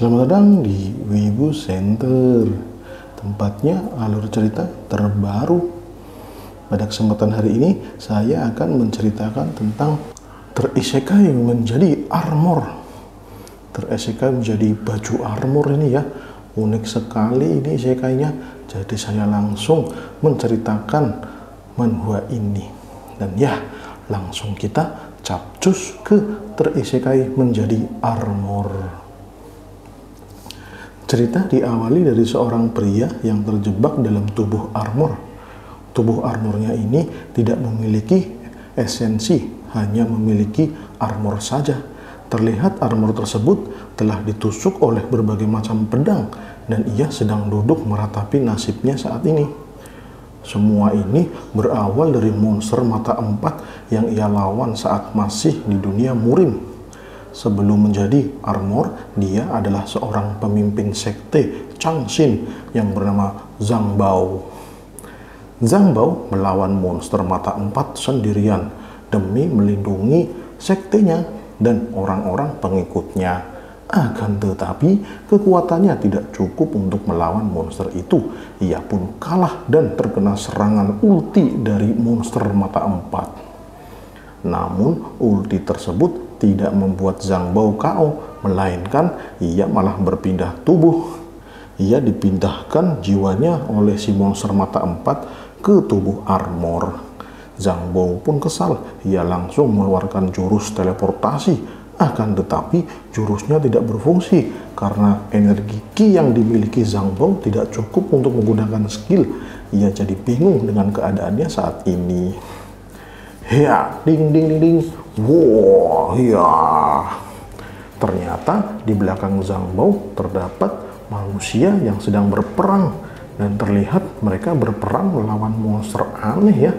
Selamat datang di Wibu Center, tempatnya alur cerita terbaru. Pada kesempatan hari ini, saya akan menceritakan tentang Terisekai menjadi armor. Terisekai menjadi baju armor ini ya, unik sekali ini isekainya. Jadi saya langsung menceritakan manhua ini. Dan ya, langsung kita capcus ke Terisekai menjadi armor. Cerita diawali dari seorang pria yang terjebak dalam tubuh armor. Tubuh armornya ini tidak memiliki esensi, hanya memiliki armor saja. Terlihat armor tersebut telah ditusuk oleh berbagai macam pedang dan ia sedang duduk meratapi nasibnya saat ini. Semua ini berawal dari monster mata empat yang ia lawan saat masih di dunia Murim. Sebelum menjadi armor, dia adalah seorang pemimpin sekte Changsin yang bernama Zhang Bao. Zhang Bao melawan monster mata empat sendirian demi melindungi sektenya dan orang-orang pengikutnya. Akan tetapi, kekuatannya tidak cukup untuk melawan monster itu. Ia pun kalah dan terkena serangan ulti dari monster mata empat. Namun, ulti tersebut tidak membuat Zhang Bao KO, melainkan ia malah berpindah tubuh. Ia dipindahkan jiwanya oleh si monster mata empat ke tubuh armor. Zhang Bao pun kesal, ia langsung mengeluarkan jurus teleportasi. Akan tetapi jurusnya tidak berfungsi karena energi ki yang dimiliki Zhang Bao tidak cukup untuk menggunakan skill. Ia jadi bingung dengan keadaannya saat ini. Ya, ding ding ding ding. Wow, ya. Ternyata di belakang Zhang Bao terdapat manusia yang sedang berperang. Dan terlihat mereka berperang melawan monster aneh ya.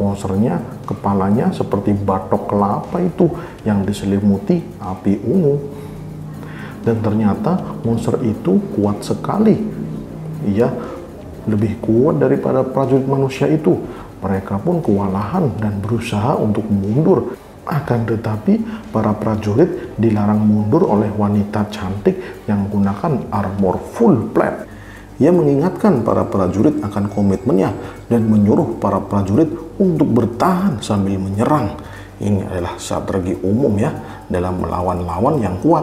Monsternya kepalanya seperti batok kelapa itu yang diselimuti api ungu. Dan ternyata monster itu kuat sekali. Ia lebih kuat daripada prajurit manusia itu. Mereka pun kewalahan dan berusaha untuk mundur. Akan tetapi para prajurit dilarang mundur oleh wanita cantik yang menggunakan armor full plate. Ia mengingatkan para prajurit akan komitmennya dan menyuruh para prajurit untuk bertahan sambil menyerang. Ini adalah strategi umum ya dalam melawan lawan yang kuat.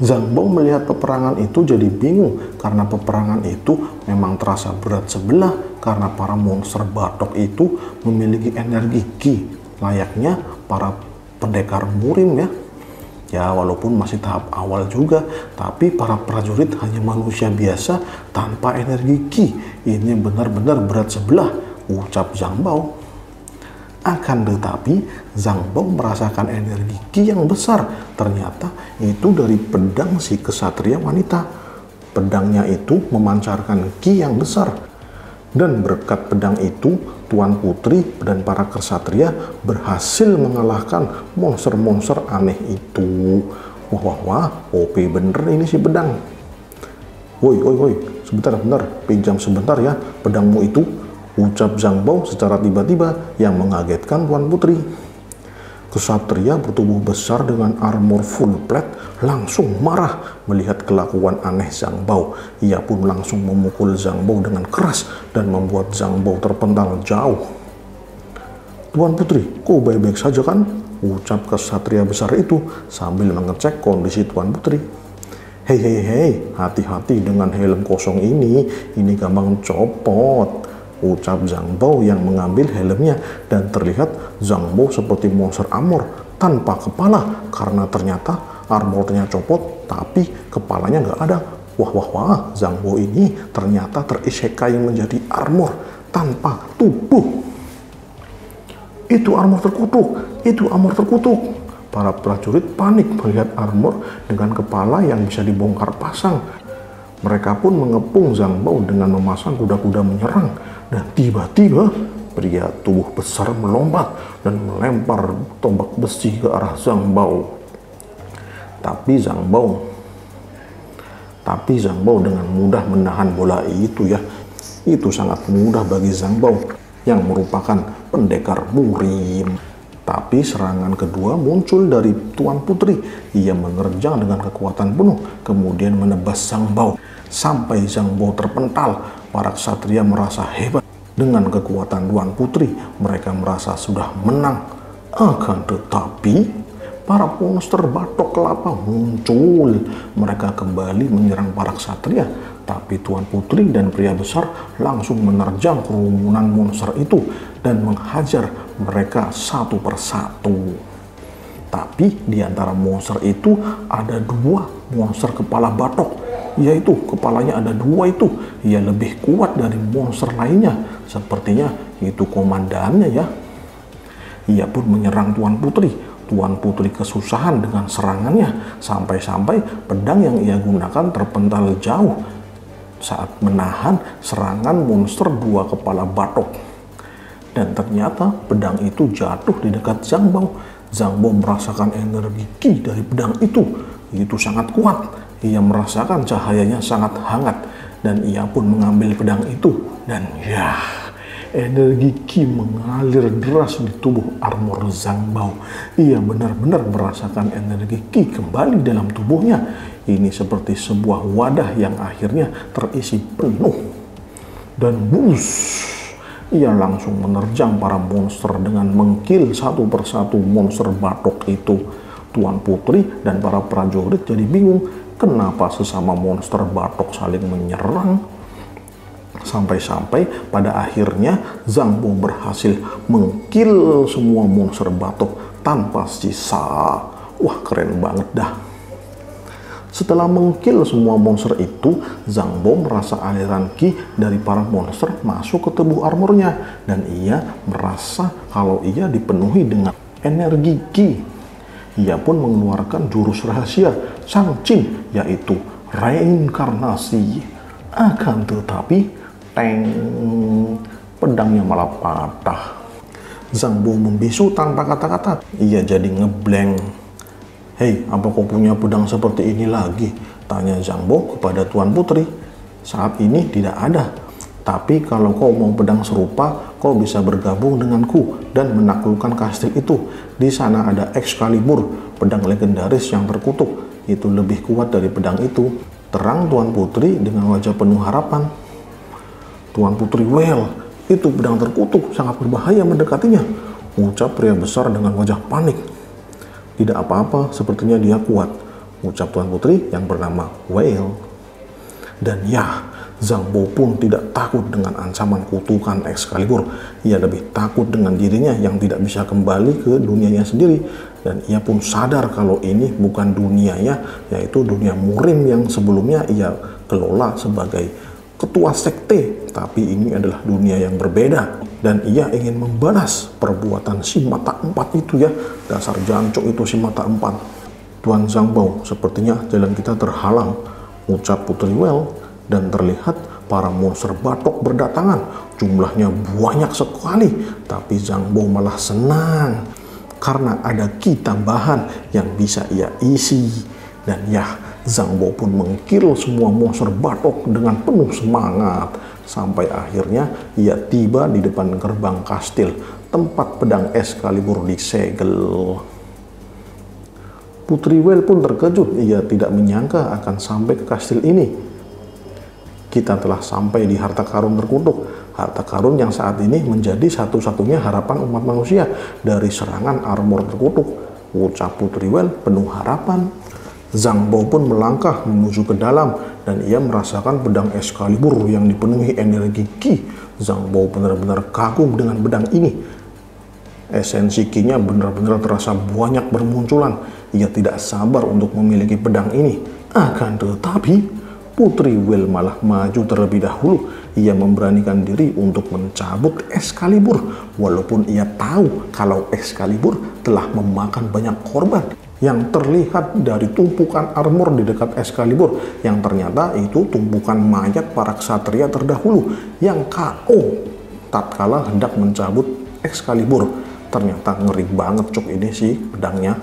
Zhang Bao melihat peperangan itu jadi bingung karena peperangan itu memang terasa berat sebelah karena para monster batok itu memiliki energi ki layaknya para pendekar Murim ya. Ya, walaupun masih tahap awal juga, tapi para prajurit hanya manusia biasa tanpa energi ki. Ini benar-benar berat sebelah, ucap Zhang Bao. Akan tetapi, Zhang Bao merasakan energi ki yang besar. Ternyata itu dari pedang si kesatria wanita. Pedangnya itu memancarkan ki yang besar. Dan berkat pedang itu, Tuan Putri dan para kesatria berhasil mengalahkan monster-monster aneh itu. Wah, wah, wah, OP bener ini si pedang. Woi, sebentar, pinjam sebentar ya pedangmu itu, ucap Zhang Bao secara tiba-tiba yang mengagetkan Tuan Putri. Kesatria bertubuh besar dengan armor full plate langsung marah melihat kelakuan aneh Zhang Bao. Ia pun langsung memukul Zhang Bao dengan keras dan membuat Zhang Bao terpental jauh. Tuan Putri, kau baik-baik saja kan? Ucap kesatria besar itu sambil mengecek kondisi Tuan Putri. Hei, hati-hati dengan helm kosong ini gampang copot. Ucap Zhang Bao yang mengambil helmnya dan terlihat Zhang Bao seperti monster armor tanpa kepala karena ternyata armornya copot tapi kepalanya nggak ada. Wah, Zhang Bao ini ternyata terisekai menjadi armor tanpa tubuh. Itu armor terkutuk. Para prajurit panik melihat armor dengan kepala yang bisa dibongkar pasang. Mereka pun mengepung Zhang Bao dengan memasang kuda-kuda menyerang. Dan tiba-tiba pria tubuh besar melompat dan melempar tombak besi ke arah Zhang Bao. Tapi Zhang Bao dengan mudah menahan bola itu ya. Itu sangat mudah bagi Zhang Bao yang merupakan pendekar Murim. Tapi serangan kedua muncul dari Tuan Putri. Ia menerjang dengan kekuatan penuh, kemudian menebas Zhang Bao. Sampai Zhang Bao terpental, para ksatria merasa hebat. Dengan kekuatan Tuan Putri, mereka merasa sudah menang. Akan tetapi, para monster batok kelapa muncul. Mereka kembali menyerang para ksatria. Tapi Tuan Putri dan pria besar langsung menerjang kerumunan monster itu dan menghajar mereka satu persatu. Tapi di antara monster itu ada dua monster kepala batok, yaitu kepalanya ada dua itu. Ia lebih kuat dari monster lainnya, sepertinya itu komandannya ya. Ia pun menyerang Tuan Putri. Tuan Putri kesusahan dengan serangannya, sampai-sampai pedang yang ia gunakan terpental jauh saat menahan serangan monster dua kepala batok. Dan ternyata pedang itu jatuh di dekat Zhang Bao. Zhang Bao merasakan energi ki dari pedang itu. Itu sangat kuat. Ia merasakan cahayanya sangat hangat. Dan ia pun mengambil pedang itu. Dan ya, energi ki mengalir deras di tubuh armor Zhang Bao. Ia benar-benar merasakan energi ki kembali dalam tubuhnya. Ini seperti sebuah wadah yang akhirnya terisi penuh. Dan bus, ia langsung menerjang para monster dengan mengkill satu persatu monster batok itu. Tuan Putri dan para prajurit jadi bingung, kenapa sesama monster batok saling menyerang. Sampai-sampai pada akhirnya Zhang Bao berhasil mengkill semua monster batok tanpa sisa. Wah, keren banget dah. Setelah mengkill semua monster itu, Zhang Bao merasa aliran ki dari para monster masuk ke tubuh armornya. Dan ia merasa kalau ia dipenuhi dengan energi ki. Ia pun mengeluarkan jurus rahasia Sang Jin, yaitu reinkarnasi. Akan tetapi, pedangnya malah patah. Zhang Bao membisu tanpa kata-kata. Ia jadi ngeblank. "Hei, apa kau punya pedang seperti ini lagi?" tanya Zhang Bao kepada Tuan Putri. "Saat ini tidak ada, tapi kalau kau mau pedang serupa, kau bisa bergabung denganku dan menaklukkan kastil itu. Di sana ada Excalibur, pedang legendaris yang terkutuk. Itu lebih kuat dari pedang itu," terang Tuan Putri dengan wajah penuh harapan. Tuan Putri Well, "Itu pedang terkutuk, sangat berbahaya mendekatinya," ucap pria besar dengan wajah panik. "Tidak apa-apa, sepertinya dia kuat," ucap Tuan Putri yang bernama Whale. Dan ya, Zhang Bao pun tidak takut dengan ancaman kutukan Excalibur. Ia lebih takut dengan dirinya yang tidak bisa kembali ke dunianya sendiri. Dan ia pun sadar kalau ini bukan dunianya, yaitu dunia Murim yang sebelumnya ia kelola sebagai ketua sekte. Tapi ini adalah dunia yang berbeda. Dan ia ingin membalas perbuatan si mata empat itu ya. Dasar jancuk itu si mata empat. "Tuan Zhang Bao, sepertinya jalan kita terhalang," ucap Putri Well. Dan terlihat para monster batok berdatangan. Jumlahnya banyak sekali. Tapi Zhang Bao malah senang, karena ada ki tambahan yang bisa ia isi. Dan ya, Zhang Bao pun mengkill semua monster batok dengan penuh semangat. Sampai akhirnya ia tiba di depan gerbang kastil, tempat pedang Excalibur disegel. Putri Well pun terkejut, ia tidak menyangka akan sampai ke kastil ini. "Kita telah sampai di harta karun terkutuk, harta karun yang saat ini menjadi satu-satunya harapan umat manusia dari serangan armor terkutuk," ucap Putri Well penuh harapan. Zhang Bao pun melangkah menuju ke dalam dan ia merasakan pedang Excalibur yang dipenuhi energi ki. Zhang Bao benar-benar kagum dengan pedang ini. Esensi ki-nya benar-benar terasa banyak bermunculan. Ia tidak sabar untuk memiliki pedang ini. Akan tetapi, Putri Well malah maju terlebih dahulu. Ia memberanikan diri untuk mencabut Excalibur, walaupun ia tahu kalau Excalibur telah memakan banyak korban yang terlihat dari tumpukan armor di dekat Excalibur, yang ternyata itu tumpukan mayat para ksatria terdahulu yang KO tatkala hendak mencabut Excalibur. Ternyata ngeri banget cuk ini sih pedangnya.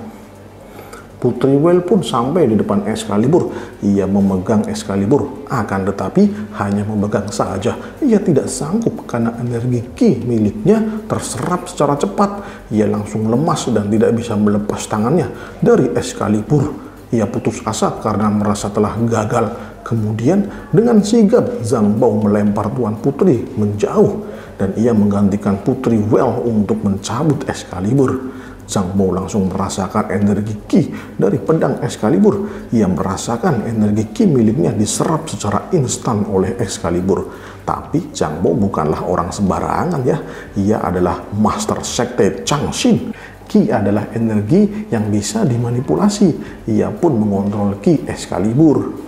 Putri Well pun sampai di depan Excalibur. Ia memegang Excalibur, akan tetapi hanya memegang saja. Ia tidak sanggup karena energi ki miliknya terserap secara cepat. Ia langsung lemas dan tidak bisa melepas tangannya dari Excalibur. Ia putus asa karena merasa telah gagal. Kemudian dengan sigap Zhang Bao melempar Tuan Putri menjauh dan ia menggantikan Putri Well untuk mencabut Excalibur. Zhang Bao langsung merasakan energi ki dari pedang Excalibur. Ia merasakan energi ki miliknya diserap secara instan oleh Excalibur. Tapi Zhang Bao bukanlah orang sembarangan ya. Ia adalah Master Sekte Changsin. Ki adalah energi yang bisa dimanipulasi. Ia pun mengontrol ki Excalibur.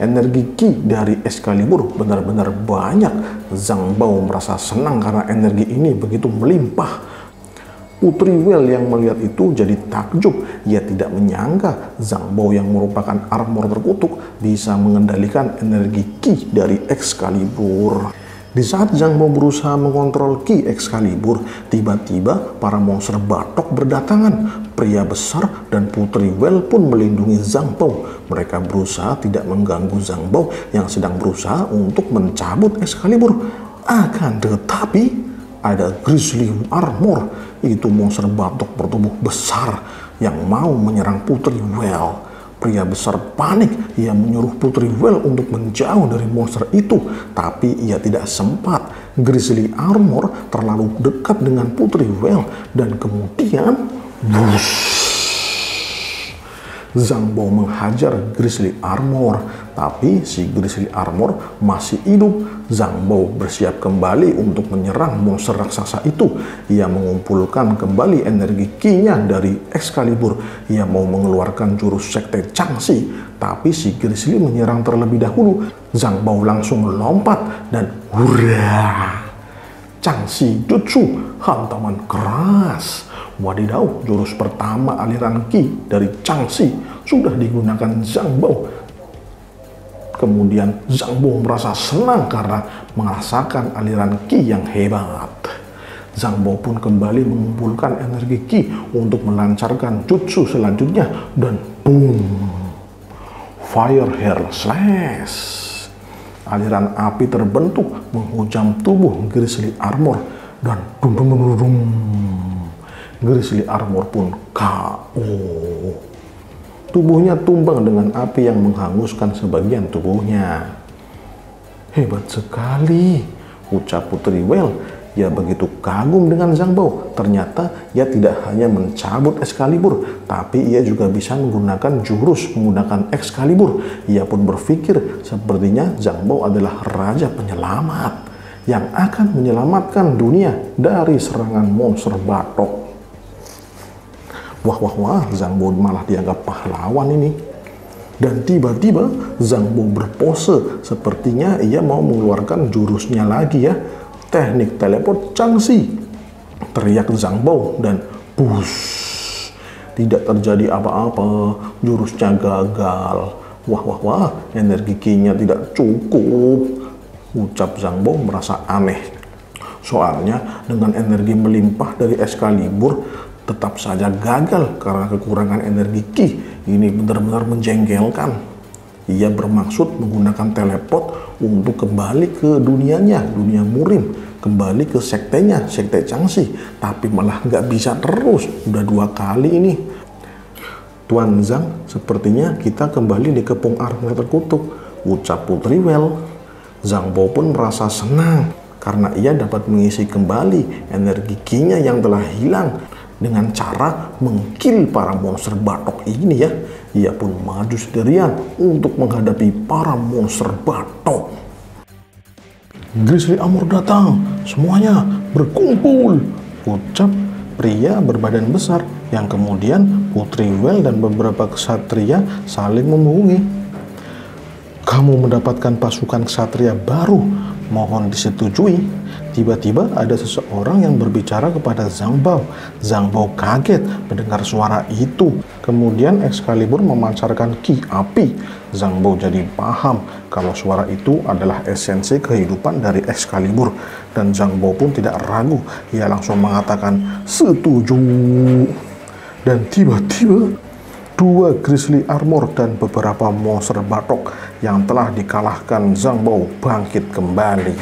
Energi ki dari Excalibur benar-benar banyak. Zhang Bao merasa senang karena energi ini begitu melimpah. Putri Well yang melihat itu jadi takjub. Ia tidak menyangka Zhang Bao yang merupakan armor terkutuk bisa mengendalikan energi ki dari Excalibur. Di saat Zhang Bao berusaha mengontrol ki Excalibur, tiba-tiba para monster batok berdatangan. Pria besar dan Putri Well pun melindungi Zhang Bao. Mereka berusaha tidak mengganggu Zhang Bao yang sedang berusaha untuk mencabut Excalibur. Akan tetapi ada Grizzly Armor, itu monster batok bertubuh besar yang mau menyerang Putri Well. Pria besar panik, ia menyuruh Putri Well untuk menjauh dari monster itu, tapi ia tidak sempat. Grizzly Armor terlalu dekat dengan Putri Well, dan kemudian Zhang Bao menghajar Grizzly Armor, tapi si Grizzly Armor masih hidup. Zhang Bao bersiap kembali untuk menyerang monster raksasa itu. Ia mengumpulkan kembali energi ki-nya dari Excalibur. Ia mau mengeluarkan jurus sekte Changxi, tapi si Grizzly menyerang terlebih dahulu. Zhang Bao langsung melompat dan hurrah! Changxi Jutsu, hantaman keras. Wadidaw, jurus pertama aliran ki dari Changxi sudah digunakan Zhang Bao. Kemudian Zhang Bao merasa senang karena merasakan aliran ki yang hebat. Zhang Bao pun kembali mengumpulkan energi ki untuk melancarkan jutsu selanjutnya dan boom, fire hair slash. Aliran api terbentuk menghujam tubuh Grizzly Armor dan dum dum dum dum. Grizzly Armor pun KO. Tubuhnya tumbang dengan api yang menghanguskan sebagian tubuhnya. Hebat sekali, ucap Putri Well. Ia begitu kagum dengan Zhang Bao. Ternyata ia tidak hanya mencabut Excalibur, tapi ia juga bisa menggunakan jurus menggunakan Excalibur. Ia pun berpikir sepertinya Zhang Bao adalah raja penyelamat yang akan menyelamatkan dunia dari serangan monster batok. Wah, wah, wah, Zhang Bao malah dianggap pahlawan ini. Dan tiba-tiba Zhang Bao berpose, sepertinya ia mau mengeluarkan jurusnya lagi ya. Teknik teleport Changxi, teriak Zhang Bao dan bus. Tidak terjadi apa-apa, jurusnya gagal. Wah, wah, wah, energi ki-nya tidak cukup, ucap Zhang Bao merasa aneh. Soalnya dengan energi melimpah dari Excalibur, tetap saja gagal karena kekurangan energi ki. Ini benar-benar menjengkelkan. Ia bermaksud menggunakan teleport untuk kembali ke dunianya, dunia Murim, kembali ke sektenya, sekte Changxi, tapi malah nggak bisa terus. Udah dua kali ini. Tuan Zhang, sepertinya kita kembali dikepung armor terkutuk, ucap Putri Well. Zhang Bao pun merasa senang karena ia dapat mengisi kembali energi ki-nya yang telah hilang dengan cara mengkill para monster batok ini ya. Ia pun maju sendirian untuk menghadapi para monster batok. Grizzly Armor datang, semuanya berkumpul, ucap pria berbadan besar yang kemudian Putri Well dan beberapa kesatria saling menghubungi. Kamu mendapatkan pasukan kesatria baru, mohon disetujui. Tiba-tiba ada seseorang yang berbicara kepada Zhang Bao. Zhang Bao kaget mendengar suara itu. Kemudian Excalibur memancarkan ki api. Zhang Bao jadi paham kalau suara itu adalah esensi kehidupan dari Excalibur. Dan Zhang Bao pun tidak ragu. Ia langsung mengatakan setuju. Dan tiba-tiba 2 Grizzly Armor dan beberapa monster batok yang telah dikalahkan Zhang Bao bangkit kembali.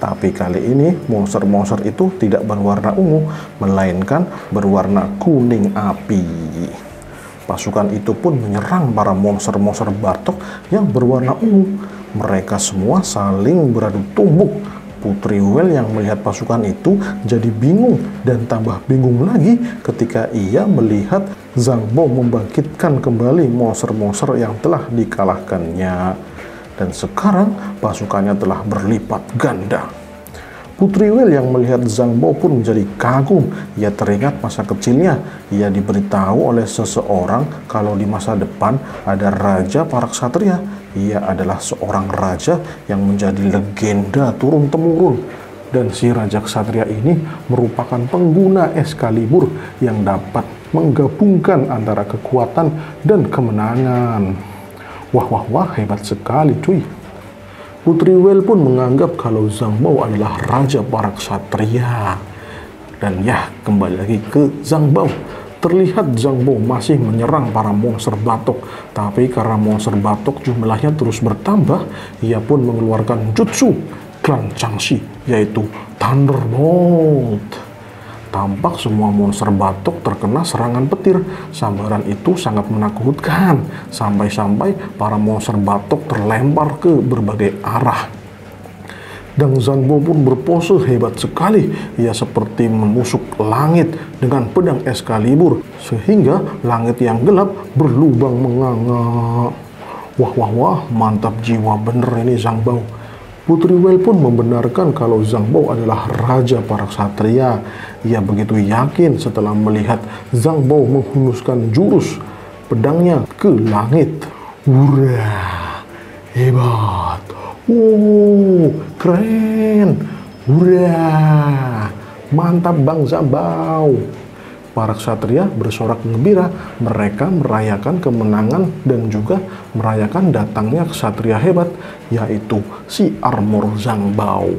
Tapi kali ini monster-monster itu tidak berwarna ungu, melainkan berwarna kuning api. Pasukan itu pun menyerang para monster-monster batok yang berwarna ungu. Mereka semua saling beradu tumbuk. Putri Well yang melihat pasukan itu jadi bingung dan tambah bingung lagi ketika ia melihat Zhang Bao membangkitkan kembali monster-monster yang telah dikalahkannya. Dan sekarang pasukannya telah berlipat ganda. Putri Well yang melihat Zhang Bao pun menjadi kagum. Ia teringat masa kecilnya. Ia diberitahu oleh seseorang kalau di masa depan ada raja para ksatria. Ia adalah seorang raja yang menjadi legenda turun-temurun. Dan si Raja Ksatria ini merupakan pengguna Excalibur yang dapat menggabungkan antara kekuatan dan kemenangan. Wah, wah, wah, hebat sekali cuy. Putri Well pun menganggap kalau Zhang Bao adalah Raja para Ksatria. Dan ya, kembali lagi ke Zhang Bao. Terlihat Zhang Bao masih menyerang para monster batok, tapi karena monster batok jumlahnya terus bertambah, ia pun mengeluarkan jutsu klan Changxi, yaitu Thunderbolt. Tampak semua monster batok terkena serangan petir. Sambaran itu sangat menakutkan, sampai-sampai para monster batok terlempar ke berbagai arah. Dan Zhang Bao pun berpose hebat sekali. Ia seperti menusuk langit dengan pedang Excalibur, sehingga langit yang gelap berlubang menganga. Wah, wah, wah, mantap jiwa bener ini Zhang Bao. Putri Well pun membenarkan kalau Zhang Bao adalah raja para ksatria. Ia begitu yakin setelah melihat Zhang Bao menghunuskan jurus pedangnya ke langit. Wurah, hebat. Wow, keren. Hurrah, mantap Bang Zhang Bao. Para ksatria bersorak gembira. Mereka merayakan kemenangan dan juga merayakan datangnya ksatria hebat, yaitu si Armor Zhang Bao.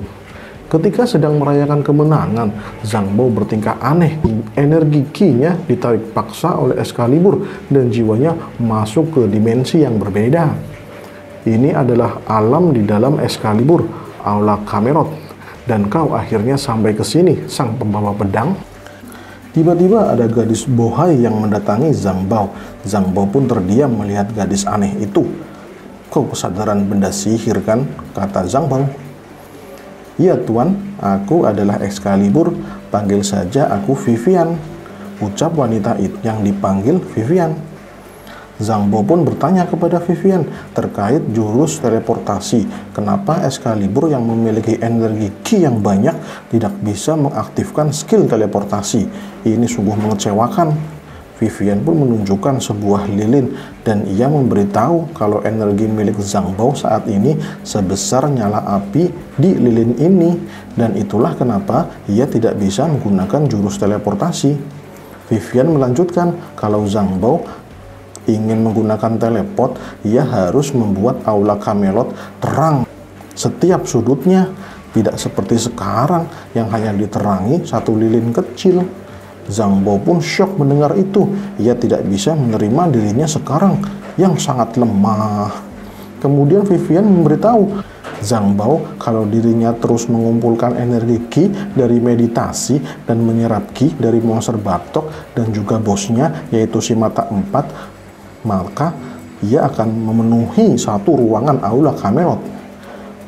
Ketika sedang merayakan kemenangan, Zhang Bao bertingkah aneh. Energi ki-nya ditarik paksa oleh Excalibur dan jiwanya masuk ke dimensi yang berbeda. Ini adalah alam di dalam Excalibur, aula Camelot. Dan kau akhirnya sampai ke sini, sang pembawa pedang. Tiba-tiba ada gadis bohai yang mendatangi Zhang Bao. Zhang Bao pun terdiam melihat gadis aneh itu. Kau kesadaran benda sihir kan? Kata Zhang Bao. Iya tuan, aku adalah Excalibur. Panggil saja aku Vivian. Ucap wanita itu yang dipanggil Vivian. Zhang Bao pun bertanya kepada Vivian terkait jurus teleportasi. Kenapa Excalibur yang memiliki energi ki yang banyak tidak bisa mengaktifkan skill teleportasi? Ini sungguh mengecewakan. Vivian pun menunjukkan sebuah lilin dan ia memberitahu kalau energi milik Zhang Bao saat ini sebesar nyala api di lilin ini. Dan itulah kenapa ia tidak bisa menggunakan jurus teleportasi. Vivian melanjutkan kalau Zhang Bao ingin menggunakan teleport, ia harus membuat aula Camelot terang setiap sudutnya, tidak seperti sekarang yang hanya diterangi satu lilin kecil. Zhang Bao pun syok mendengar itu. Ia tidak bisa menerima dirinya sekarang yang sangat lemah. Kemudian Vivian memberitahu Zhang Bao kalau dirinya terus mengumpulkan energi ki dari meditasi dan menyerap ki dari monster batok dan juga bosnya, yaitu si mata 4, maka ia akan memenuhi satu ruangan aula Camelot.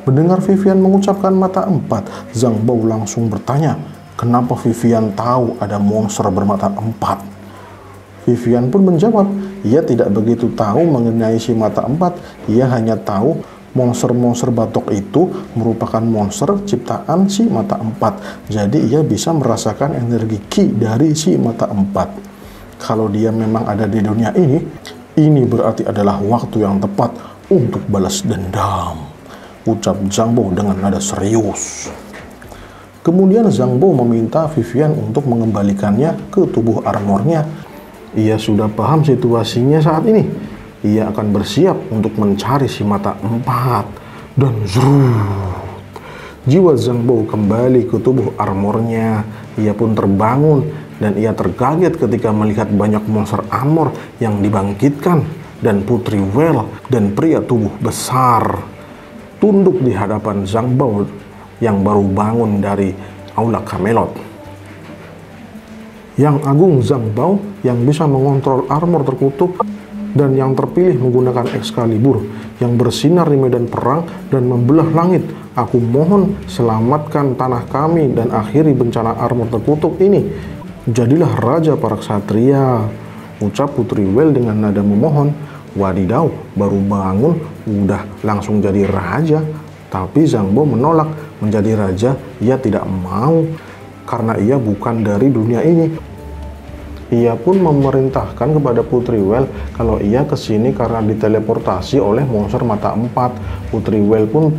Mendengar Vivian mengucapkan mata 4, Zhang Bao langsung bertanya, kenapa Vivian tahu ada monster bermata 4? Vivian pun menjawab, ia tidak begitu tahu mengenai si mata 4, ia hanya tahu monster-monster batok itu merupakan monster ciptaan si mata 4, jadi ia bisa merasakan energi ki dari si mata 4. Kalau dia memang ada di dunia ini berarti adalah waktu yang tepat untuk balas dendam. Ucap Zhang Bao dengan nada serius. Kemudian Zhang Bao meminta Vivian untuk mengembalikannya ke tubuh armornya. Ia sudah paham situasinya saat ini. Ia akan bersiap untuk mencari si mata 4. Dan zrrrr, jiwa Zhang Bao kembali ke tubuh armornya. Ia pun terbangun. Dan ia terkaget ketika melihat banyak monster armor yang dibangkitkan, dan Putri Well dan pria tubuh besar tunduk di hadapan Zhang Bao yang baru bangun dari aula Camelot. Yang agung Zhang Bao yang bisa mengontrol armor terkutuk dan yang terpilih menggunakan Excalibur yang bersinar di medan perang dan membelah langit. Aku mohon selamatkan tanah kami dan akhiri bencana armor terkutuk ini. Jadilah raja para ksatria, ucap Putri Well dengan nada memohon. Wadidaw, baru bangun udah langsung jadi raja. Tapi Zhang Bao menolak menjadi raja, ia tidak mau karena ia bukan dari dunia ini. Ia pun memerintahkan kepada Putri Well kalau ia kesini karena diteleportasi oleh monster mata empat. Putri Well pun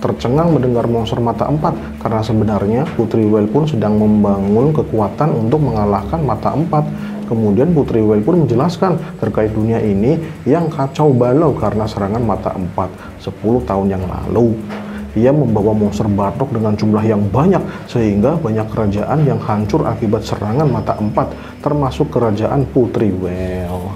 tercengang mendengar monster mata empat karena sebenarnya Putri Well pun sedang membangun kekuatan untuk mengalahkan mata empat. Kemudian Putri Well pun menjelaskan terkait dunia ini yang kacau balau karena serangan mata empat 10 tahun yang lalu. Ia membawa monster batok dengan jumlah yang banyak sehingga banyak kerajaan yang hancur akibat serangan mata empat, termasuk kerajaan Putri Well.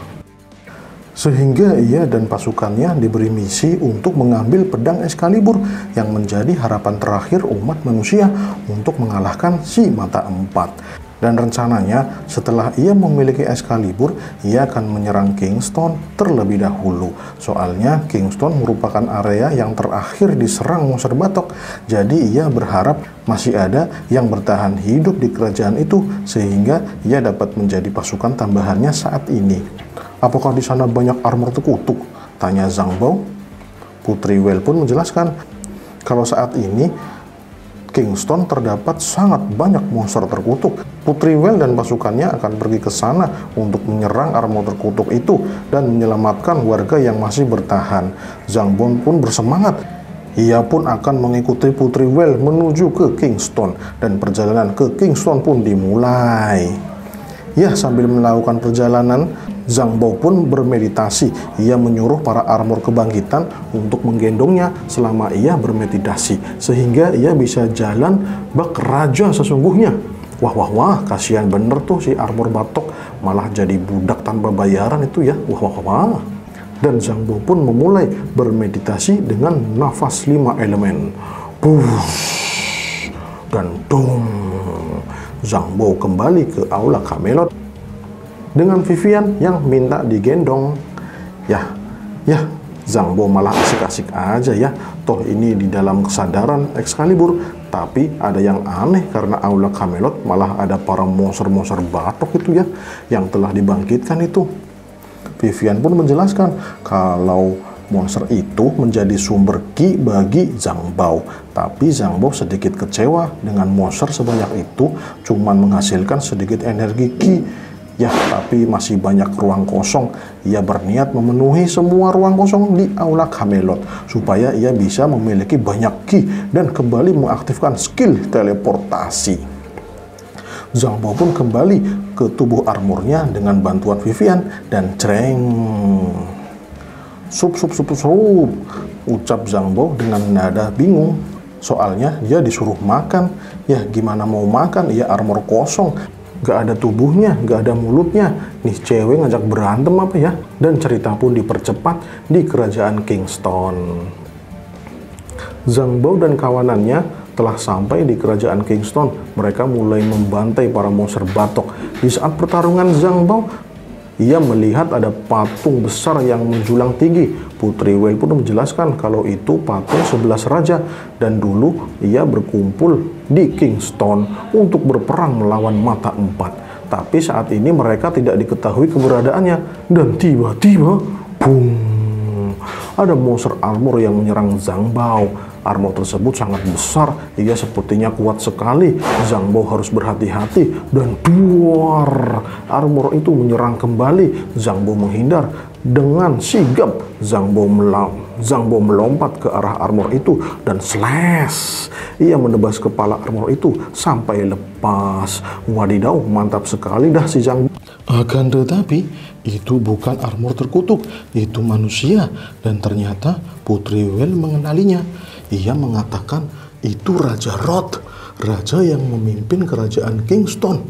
Sehingga ia dan pasukannya diberi misi untuk mengambil pedang Excalibur yang menjadi harapan terakhir umat manusia untuk mengalahkan si mata empat. Dan rencananya setelah ia memiliki Excalibur, ia akan menyerang Kingston terlebih dahulu. Soalnya Kingston merupakan area yang terakhir diserang monster batok, jadi ia berharap masih ada yang bertahan hidup di kerajaan itu sehingga ia dapat menjadi pasukan tambahannya saat ini. Apakah di sana banyak armor terkutuk? Tanya Zhang Bao. Putri Well pun menjelaskan kalau saat ini Kingston terdapat sangat banyak monster terkutuk. Putri Well dan pasukannya akan pergi ke sana untuk menyerang armor terkutuk itu dan menyelamatkan warga yang masih bertahan. Zhang Bao pun bersemangat. Ia pun akan mengikuti Putri Well menuju ke Kingston dan perjalanan ke Kingston pun dimulai. Ya, sambil melakukan perjalanan, Zhang Bao pun bermeditasi. Ia menyuruh para armor kebangkitan untuk menggendongnya selama ia bermeditasi, sehingga ia bisa jalan bak raja sesungguhnya. Wah, kasihan bener tuh si armor batok, malah jadi budak tanpa bayaran itu ya. Wah. Dan Zhang Bao pun memulai bermeditasi dengan nafas 5 elemen. Push, dan dong. Zhang Bao kembali ke aula Camelot dengan Vivian yang minta digendong. Ya, Zhang Bao malah asik-asik aja ya. Toh ini di dalam kesadaran Excalibur, tapi ada yang aneh karena aula Camelot malah ada para monster-monster batok itu ya yang telah dibangkitkan itu. Vivian pun menjelaskan kalau monster itu menjadi sumber ki bagi Zhang Bao, tapi Zhang Bao sedikit kecewa dengan monster sebanyak itu cuman menghasilkan sedikit energi ki. Ya, tapi masih banyak ruang kosong. Ia berniat memenuhi semua ruang kosong di aula Camelot supaya ia bisa memiliki banyak ki dan kembali mengaktifkan skill teleportasi. Zhang Bao pun kembali ke tubuh armornya dengan bantuan Vivian dan cereng. Sup, ucap Zhang Bao dengan nada bingung. Soalnya dia disuruh makan. Ya, gimana mau makan? Ia armor kosong. Gak ada tubuhnya, gak ada mulutnya. Nih cewek ngajak berantem apa ya? Dan cerita pun dipercepat di kerajaan Kingston. Zhang Bao dan kawanannya telah sampai di kerajaan Kingston. Mereka mulai membantai para monster batok. Di saat pertarungan Zhang Bao, ia melihat ada patung besar yang menjulang tinggi. Putri Well pun menjelaskan kalau itu patung 11 raja dan dulu ia berkumpul di Kingston untuk berperang melawan mata empat. Tapi saat ini mereka tidak diketahui keberadaannya dan tiba-tiba ada monster armor yang menyerang Zhang Bao. Armor tersebut sangat besar, ia sepertinya kuat sekali. Zhang Bao harus berhati-hati dan duar. Armor itu menyerang kembali. Zhang Bao menghindar dengan sigap. Zhang Bao melompat ke arah armor itu dan slash. Ia menebas kepala armor itu sampai lepas. Wadidaw, mantap sekali dah si Zhang Bao. Akan tetapi, itu bukan armor terkutuk, itu manusia. Dan ternyata Putri Well mengenalinya. Ia mengatakan itu Raja Rot, raja yang memimpin kerajaan Kingston.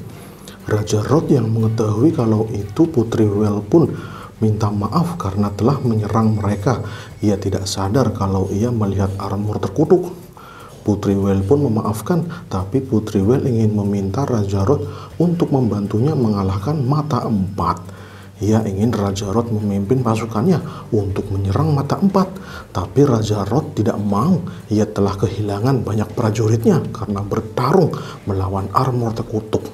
Raja Rot yang mengetahui kalau itu, Putri Well pun minta maaf karena telah menyerang mereka. Ia tidak sadar kalau ia melihat armor terkutuk. Putri Well pun memaafkan, tapi Putri Well ingin meminta Raja Rot untuk membantunya mengalahkan Mata Empat. Ia ingin Raja Rot memimpin pasukannya untuk menyerang Mata Empat, tapi Raja Rot tidak mau. Ia telah kehilangan banyak prajuritnya karena bertarung melawan armor terkutuk.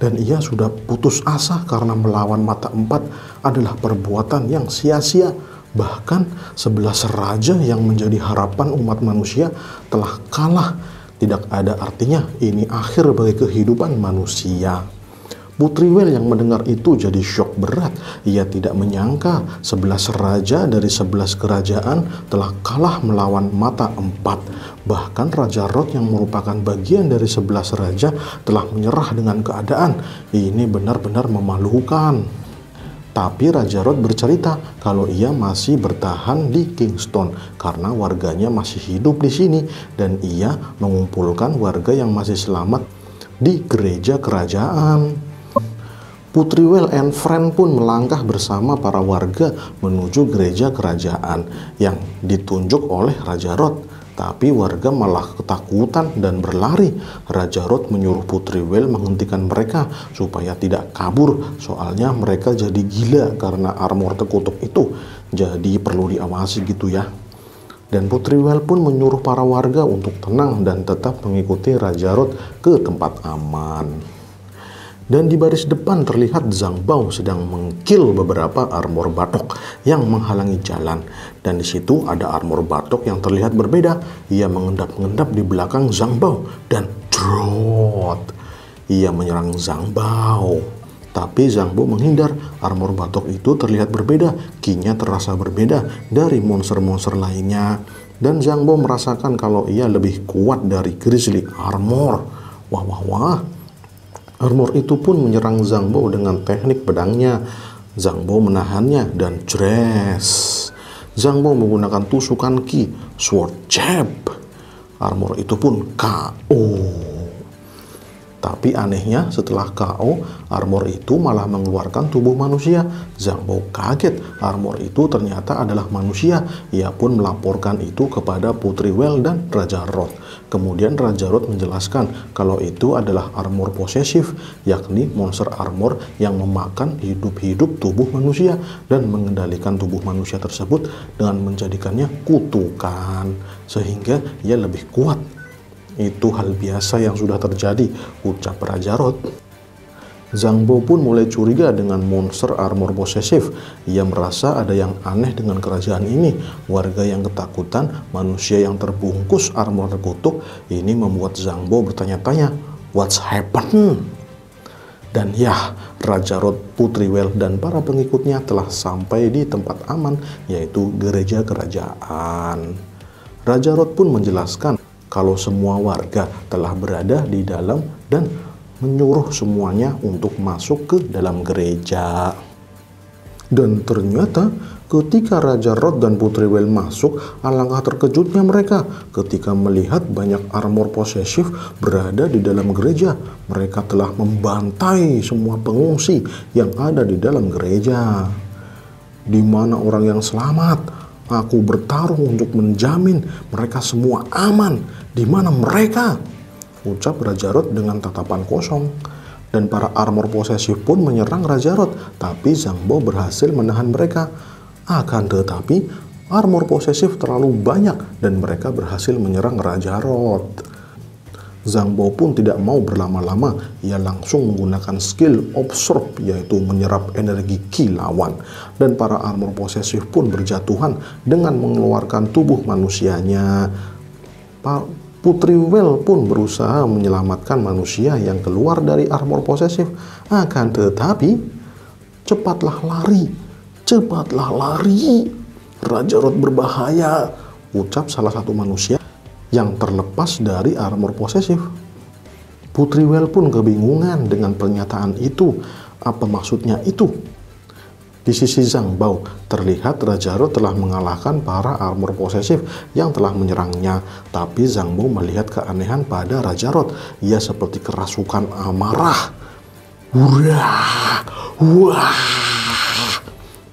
Dan ia sudah putus asa karena melawan Mata Empat adalah perbuatan yang sia-sia. Bahkan 11 raja yang menjadi harapan umat manusia telah kalah. Tidak ada artinya, ini akhir bagi kehidupan manusia. Putri Well yang mendengar itu jadi syok berat. Ia tidak menyangka 11 raja dari 11 kerajaan telah kalah melawan Mata Empat. Bahkan Raja Rot yang merupakan bagian dari 11 raja telah menyerah dengan keadaan. Ini benar-benar memalukan. Tapi Raja Rot bercerita kalau ia masih bertahan di Kingston karena warganya masih hidup di sini, dan ia mengumpulkan warga yang masih selamat di gereja kerajaan. Putri Well and Friend pun melangkah bersama para warga menuju gereja kerajaan yang ditunjuk oleh Raja Rot. Tapi warga malah ketakutan dan berlari. Raja Rot menyuruh Putri Well menghentikan mereka supaya tidak kabur. Soalnya mereka jadi gila karena armor terkutuk itu. Jadi perlu diawasi gitu ya. Dan Putri Well pun menyuruh para warga untuk tenang dan tetap mengikuti Raja Rot ke tempat aman. Dan di baris depan terlihat Zhang Bao sedang mengkill beberapa armor batok yang menghalangi jalan. Dan di situ ada armor batok yang terlihat berbeda. Ia mengendap-endap di belakang Zhang Bao dan drot. Ia menyerang Zhang Bao. Tapi Zhang Bao menghindar. Armor batok itu terlihat berbeda. Kinya terasa berbeda dari monster-monster lainnya. Dan Zhang Bao merasakan kalau ia lebih kuat dari Grizzly Armor. Wah wah wah. Armor itu pun menyerang Zhang Bao dengan teknik pedangnya. Zhang Bao menahannya dan jres. Zhang Bao menggunakan tusukan ki, sword jab. Armor itu pun KO. Tapi anehnya setelah KO, armor itu malah mengeluarkan tubuh manusia. Zhang Bao kaget, armor itu ternyata adalah manusia. Ia pun melaporkan itu kepada Putri Well dan Raja Rot. Kemudian Raja Rot menjelaskan kalau itu adalah armor posesif, yakni monster armor yang memakan hidup-hidup tubuh manusia dan mengendalikan tubuh manusia tersebut dengan menjadikannya kutukan, sehingga ia lebih kuat. Itu hal biasa yang sudah terjadi, ucap Raja Rot. Zhang Bao pun mulai curiga dengan monster armor posesif. Ia merasa ada yang aneh dengan kerajaan ini. Warga yang ketakutan, manusia yang terbungkus armor terkutuk, ini membuat Zhang Bao bertanya-tanya, what's happened? Dan yah, Raja Rot, Putri Well, dan para pengikutnya telah sampai di tempat aman, yaitu gereja kerajaan. Raja Rot pun menjelaskan kalau semua warga telah berada di dalam dan menyuruh semuanya untuk masuk ke dalam gereja. Dan ternyata ketika Raja Rot dan Putri Well masuk, alangkah terkejutnya mereka ketika melihat banyak armor posesif berada di dalam gereja. Mereka telah membantai semua pengungsi yang ada di dalam gereja. Di mana orang yang selamat? Aku bertarung untuk menjamin mereka semua aman. Di mana mereka? Ucap Raja Rot dengan tatapan kosong. Dan para armor posesif pun menyerang Raja Rot, tapi Zhang Bao berhasil menahan mereka. Akan tetapi armor posesif terlalu banyak dan mereka berhasil menyerang Raja Rot. Zhang Bao pun tidak mau berlama-lama. Ia langsung menggunakan skill absorb, yaitu menyerap energi ki lawan. Dan para armor posesif pun berjatuhan dengan mengeluarkan tubuh manusianya. Putri Well pun berusaha menyelamatkan manusia yang keluar dari armor posesif. Akan tetapi, cepatlah lari, cepatlah lari. Raja Rot berbahaya, ucap salah satu manusia yang terlepas dari armor posesif. Putri Well pun kebingungan dengan pernyataan itu. Apa maksudnya itu? Di sisi Zhang Bao, terlihat Raja Rot telah mengalahkan para armor posesif yang telah menyerangnya. Tapi Zhang Bao melihat keanehan pada Raja Rot. Ia seperti kerasukan amarah. Hurrah! Wah!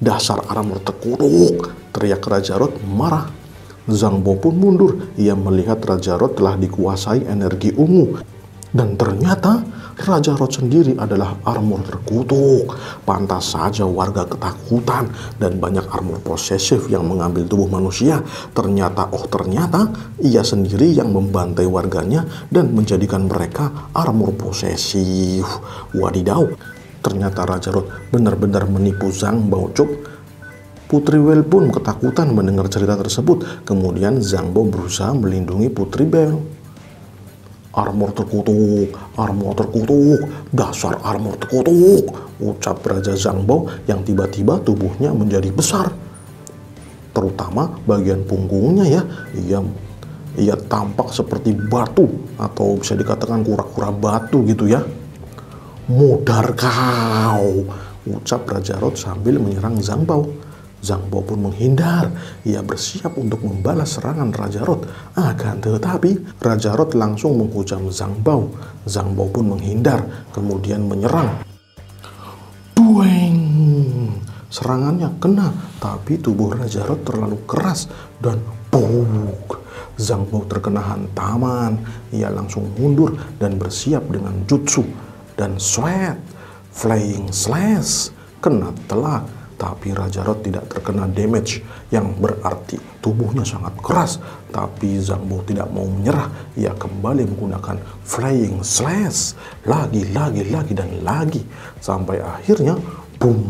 Dasar armor terkuruk, teriak Raja Rot marah. Zhang Bao pun mundur. Ia melihat Raja Rot telah dikuasai energi ungu. Dan ternyata Raja Rot sendiri adalah armor terkutuk. Pantas saja warga ketakutan dan banyak armor posesif yang mengambil tubuh manusia. Ternyata ia sendiri yang membantai warganya dan menjadikan mereka armor posesif. Wadidaw, ternyata Raja Rot benar-benar menipu Zhang Bao. Putri Well pun ketakutan mendengar cerita tersebut. Kemudian Zhang Bao berusaha melindungi Putri Well. Armor terkutuk, dasar armor terkutuk, ucap Raja Zhang Bao yang tiba-tiba tubuhnya menjadi besar. Terutama bagian punggungnya ya, ia tampak seperti batu atau bisa dikatakan kura-kura batu gitu ya. Mudar kau, ucap Raja Rot sambil menyerang Zhang Bao. Zhang Bao pun menghindar. Ia bersiap untuk membalas serangan Raja Rot. Akan tetapi, Raja Rot langsung menghujam Zhang Bao. Zhang Bao pun menghindar, kemudian menyerang. Dueng! Serangannya kena, tapi tubuh Raja Rot terlalu keras dan buk. Zhang Bao terkena hantaman. Ia langsung mundur dan bersiap dengan jutsu. Dan sweat, flying slash, kena telak. Tapi Raja Rot tidak terkena damage, yang berarti tubuhnya sangat keras. Tapi Zhang Bao tidak mau menyerah. Ia kembali menggunakan flying slash lagi dan lagi sampai akhirnya boom.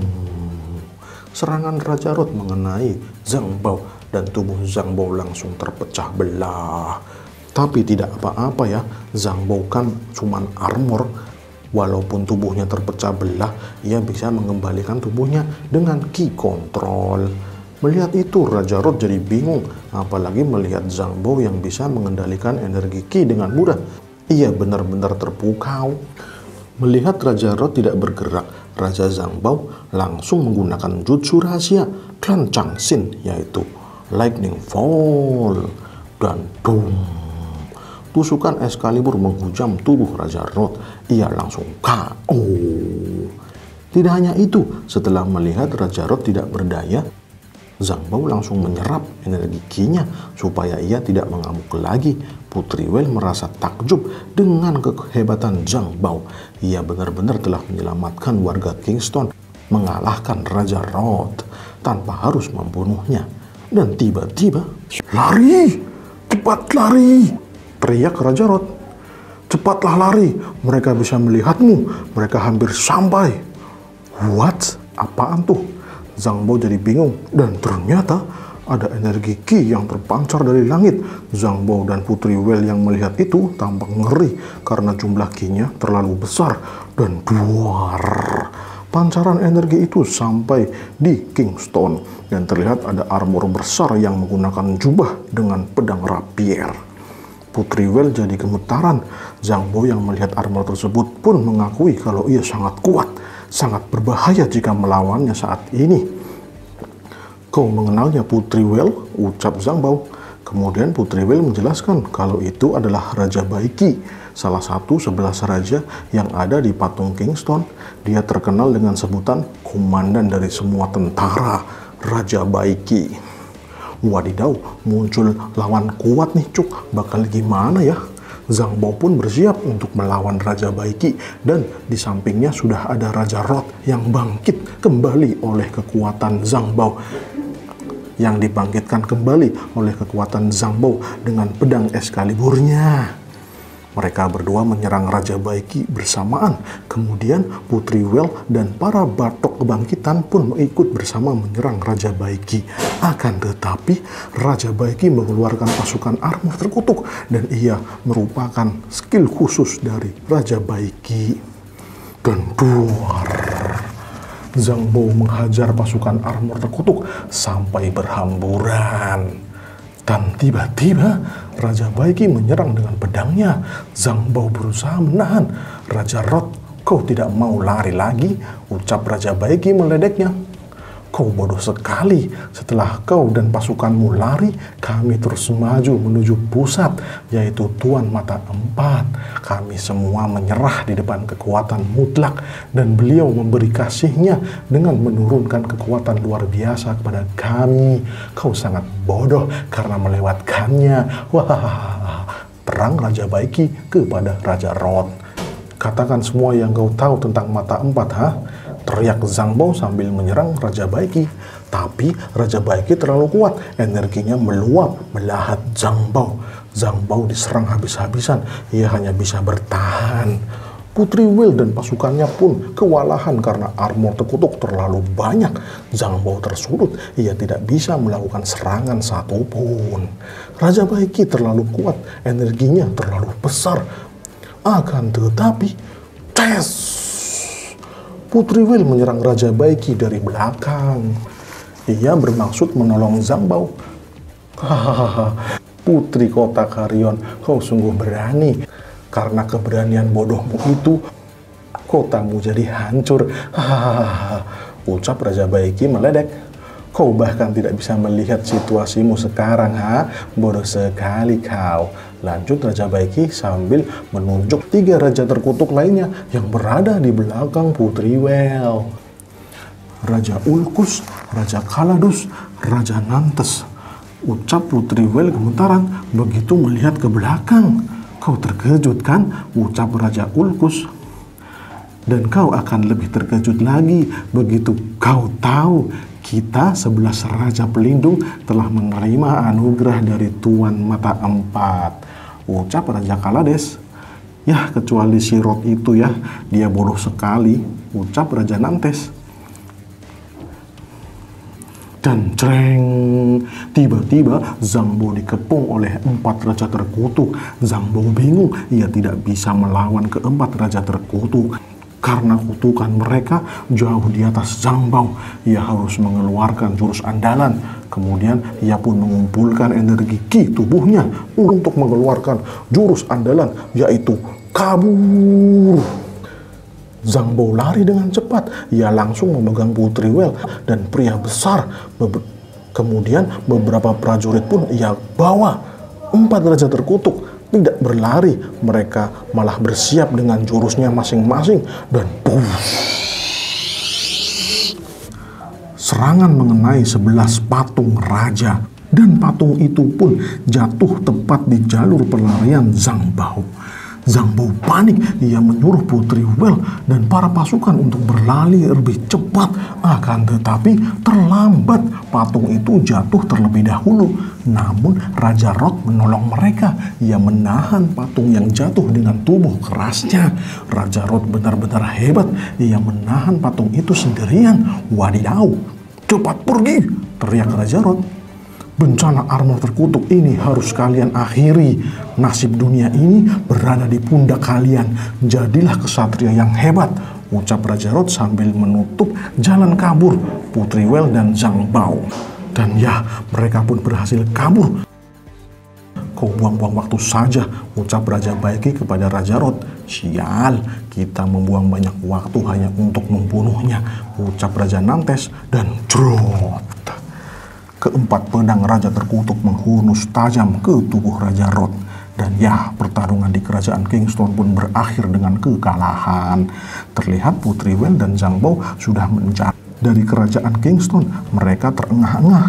Serangan Raja Rot mengenai Zhang Bao dan tubuh Zhang Bao langsung terpecah belah. Tapi tidak apa-apa ya, Zhang Bao kan cuman armor. Walaupun tubuhnya terpecah belah, ia bisa mengembalikan tubuhnya dengan ki kontrol. Melihat itu, Raja Rot jadi bingung, apalagi melihat Zhang Bao yang bisa mengendalikan energi ki dengan mudah. Ia benar-benar terpukau. Melihat Raja Rot tidak bergerak, Raja Zhang Bao langsung menggunakan jutsu rahasia klan Changsin, yaitu Lightning Fall dan Doom. Tusukan Excalibur menghujam tubuh Raja Rot. Ia langsung KO. Tidak hanya itu, setelah melihat Raja Rot tidak berdaya, Zhang Bao langsung menyerap energi ki-nya supaya ia tidak mengamuk lagi. Putri Well merasa takjub dengan kehebatan Zhang Bao. Ia benar-benar telah menyelamatkan warga Kingston, mengalahkan Raja Rot tanpa harus membunuhnya. Dan tiba-tiba, lari! Cepat lari! Teriak Raja Rot. Cepatlah lari, mereka bisa melihatmu, mereka hampir sampai. What? Apaan tuh? Zhang Bao jadi bingung, dan ternyata ada energi ki yang terpancar dari langit. Zhang Bao dan Putri Well yang melihat itu tampak ngeri karena jumlah ki-nya terlalu besar dan duar. Pancaran energi itu sampai di Kingston dan terlihat ada armor besar yang menggunakan jubah dengan pedang rapier. Putri Well jadi gemetaran. Zhang Bao yang melihat armor tersebut pun mengakui kalau ia sangat kuat, sangat berbahaya jika melawannya saat ini. Kau mengenalnya, Putri Well? Ucap Zhang Bao. Kemudian Putri Well menjelaskan kalau itu adalah Raja Baiki, salah satu 11 raja yang ada di patung Kingston. Dia terkenal dengan sebutan komandan dari semua tentara, Raja Baiki. Wadidaw, muncul lawan kuat nih Cuk, bakal gimana ya? Zhang Bao pun bersiap untuk melawan Raja Baiki, dan di sampingnya sudah ada Raja Rot yang bangkit kembali oleh kekuatan Zhang Bao. Yang dibangkitkan kembali oleh kekuatan Zhang Bao dengan pedang Excaliburnya. Mereka berdua menyerang Raja Baiki bersamaan. Kemudian Putri Well dan para batok kebangkitan pun ikut bersama menyerang Raja Baiki. Akan tetapi, Raja Baiki mengeluarkan pasukan armor terkutuk, dan ia merupakan skill khusus dari Raja Baiki. Dan duar, Zhang Bao menghajar pasukan armor terkutuk sampai berhamburan. Dan tiba-tiba Raja Baiki menyerang dengan pedangnya. Zhang Bao berusaha menahan. Raja Rot, kau tidak mau lari lagi? Ucap Raja Baiki meledeknya. Kau bodoh sekali. Setelah kau dan pasukanmu lari, kami terus maju menuju pusat, yaitu Tuan Mata Empat. Kami semua menyerah di depan kekuatan mutlak, dan beliau memberi kasihnya dengan menurunkan kekuatan luar biasa kepada kami. Kau sangat bodoh karena melewatkannya. Wah, perang Raja Baiki kepada Raja Rot. Katakan semua yang kau tahu tentang Mata Empat, ha? Teriak Zhang Bao sambil menyerang Raja Baiki. Tapi Raja Baiki terlalu kuat, energinya meluap, melahat Zhang Bao. Zhang Bao diserang habis-habisan, ia hanya bisa bertahan. Putri Well dan pasukannya pun kewalahan karena armor terkutuk terlalu banyak. Zhang Bao tersulut, ia tidak bisa melakukan serangan satupun. Raja Baiki terlalu kuat, energinya terlalu besar. Akan tetapi, tes! Putri Well menyerang Raja Baiki dari belakang. Ia bermaksud menolong Zhang Bao. Hahaha, Putri Kota Karyon, kau sungguh berani. Karena keberanian bodohmu itu, kotamu jadi hancur. Hahaha, ucap Raja Baiki meledek. Kau bahkan tidak bisa melihat situasimu sekarang, ha? Bodoh sekali kau. Lanjut Raja Baiki sambil menunjuk tiga raja terkutuk lainnya yang berada di belakang Putri Well. Raja Ulkus, Raja Kaladus, Raja Nantes. Ucap Putri Well gemetaran begitu melihat ke belakang. Kau terkejut kan? Ucap Raja Ulkus. Dan kau akan lebih terkejut lagi begitu kau tahu kita 11 raja pelindung telah menerima anugerah dari Tuan Mata Empat. Ucap Raja Kaladus. Yah, kecuali si Rot itu ya, dia bodoh sekali. Ucap Raja Nantes. Dan cereng, tiba-tiba Zhang Bao dikepung oleh 4 raja terkutuk. Zhang Bao bingung, ia tidak bisa melawan keempat raja terkutuk. Karena kutukan mereka jauh di atas Zhang Bao, ia harus mengeluarkan jurus andalan. Kemudian ia pun mengumpulkan energi ki tubuhnya untuk mengeluarkan jurus andalan, yaitu kabur. Zhang Bao lari dengan cepat, ia langsung memegang Putri Well dan pria besar. Kemudian beberapa prajurit pun ia bawa. 4 raja terkutuk tidak berlari, mereka malah bersiap dengan jurusnya masing-masing dan push. Serangan mengenai 11 patung raja, dan patung itu pun jatuh tepat di jalur pelarian Zhang Bao. Zhang Bao panik, ia menyuruh Putri Well dan para pasukan untuk berlari lebih cepat. Akan tetapi terlambat, patung itu jatuh terlebih dahulu. Namun Raja Rot menolong mereka, ia menahan patung yang jatuh dengan tubuh kerasnya. Raja Rot benar-benar hebat, ia menahan patung itu sendirian. Wadidaw, cepat pergi, teriak Raja Rot. Bencana armor terkutuk ini harus kalian akhiri. Nasib dunia ini berada di pundak kalian. Jadilah kesatria yang hebat. Ucap Raja Rot sambil menutup jalan kabur Putri Well dan Zhang Bao. Dan ya, mereka pun berhasil kabur. Kau buang-buang waktu saja, ucap Raja Baiki kepada Raja Rot. Sial, kita membuang banyak waktu hanya untuk membunuhnya, ucap Raja Nantes dan Drot. Keempat pedang raja terkutuk menghunus tajam ke tubuh Raja Rot. Dan ya, pertarungan di kerajaan Kingston pun berakhir dengan kekalahan. Terlihat Putri Well dan Zhang Bao sudah menjauh dari kerajaan Kingston. Mereka terengah-engah.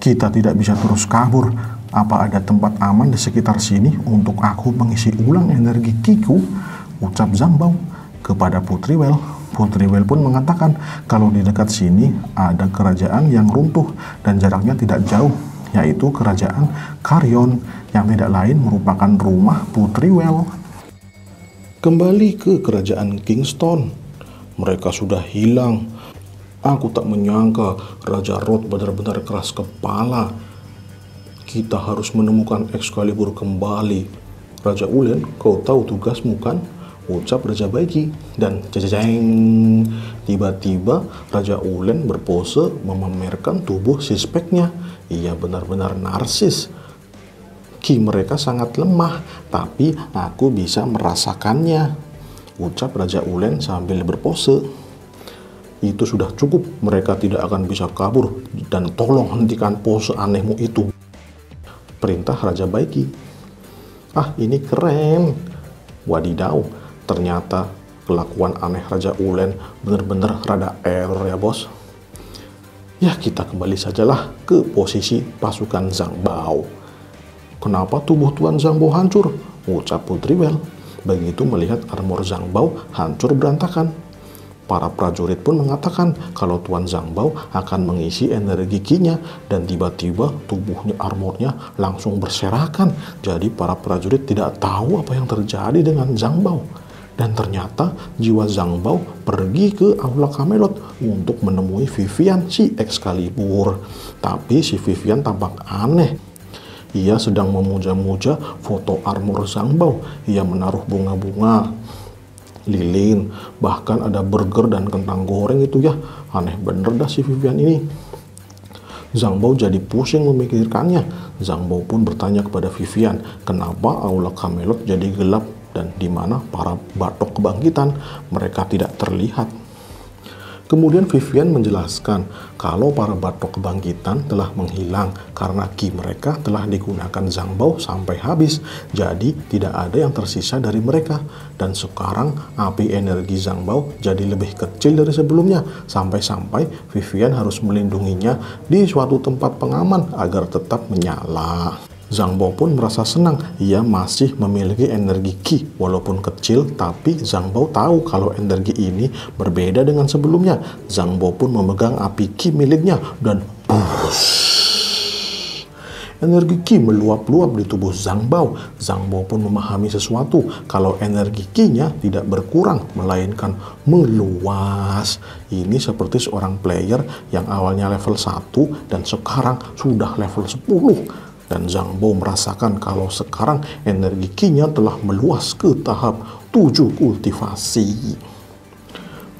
Kita tidak bisa terus kabur. Apa ada tempat aman di sekitar sini untuk aku mengisi ulang energi kiku? Ucap Zhang Bao kepada Putri Well. Putri Well pun mengatakan kalau di dekat sini ada kerajaan yang runtuh dan jaraknya tidak jauh, yaitu kerajaan Karyon yang tidak lain merupakan rumah Putri Well. Kembali ke kerajaan Kingston, mereka sudah hilang. Aku tak menyangka Raja Rot benar-benar keras kepala. Kita harus menemukan Excalibur kembali. Raja Ulen, kau tahu tugasmu kan? Ucap Raja Baiki dan ceceng. Tiba-tiba Raja Ulen berpose memamerkan tubuh sispeknya. Ia benar-benar narsis. Ki mereka sangat lemah, tapi aku bisa merasakannya. Ucap Raja Ulen sambil berpose. Itu sudah cukup, mereka tidak akan bisa kabur, dan tolong hentikan pose anehmu itu. Perintah Raja Baiki. Ah, ini keren. Wadidaw, ternyata kelakuan aneh Raja Ulen bener-bener rada error ya bos. Ya, kita kembali sajalah ke posisi pasukan Zhang Bao. Kenapa tubuh Tuan Zhang Bao hancur? Ucap Putri Well. Begitu melihat armor Zhang Bao hancur berantakan. Para prajurit pun mengatakan kalau Tuan Zhang Bao akan mengisi energi ki-nya, dan tiba-tiba tubuhnya armornya langsung berserakan. Jadi para prajurit tidak tahu apa yang terjadi dengan Zhang Bao. Dan ternyata jiwa Zhang Bao pergi ke aula Camelot untuk menemui Vivian si Excalibur. Tapi si Vivian tampak aneh. Ia sedang memuja-muja foto armor Zhang Bao. Ia menaruh bunga-bunga, lilin, bahkan ada burger dan kentang goreng itu ya. Aneh bener dah si Vivian ini. Zhang Bao jadi pusing memikirkannya. Zhang Bao pun bertanya kepada Vivian, kenapa aula Camelot jadi gelap dan di mana para batok kebangkitan? Mereka tidak terlihat. Kemudian Vivian menjelaskan kalau para batok kebangkitan telah menghilang karena ki mereka telah digunakan Zhang Bao sampai habis. Jadi tidak ada yang tersisa dari mereka. Dan sekarang api energi Zhang Bao jadi lebih kecil dari sebelumnya. Sampai-sampai Vivian harus melindunginya di suatu tempat pengaman agar tetap menyala. Zhang Bao pun merasa senang, ia masih memiliki energi ki walaupun kecil, tapi Zhang Bao tahu kalau energi ini berbeda dengan sebelumnya. Zhang Bao pun memegang api ki miliknya dan energi ki meluap-luap di tubuh Zhang Bao. Zhang Bao pun memahami sesuatu, kalau energi ki-nya tidak berkurang melainkan meluas. Ini seperti seorang player yang awalnya level 1 dan sekarang sudah level 10. Dan Zhang Bao merasakan kalau sekarang energi ki-nya telah meluas ke tahap 7 kultivasi.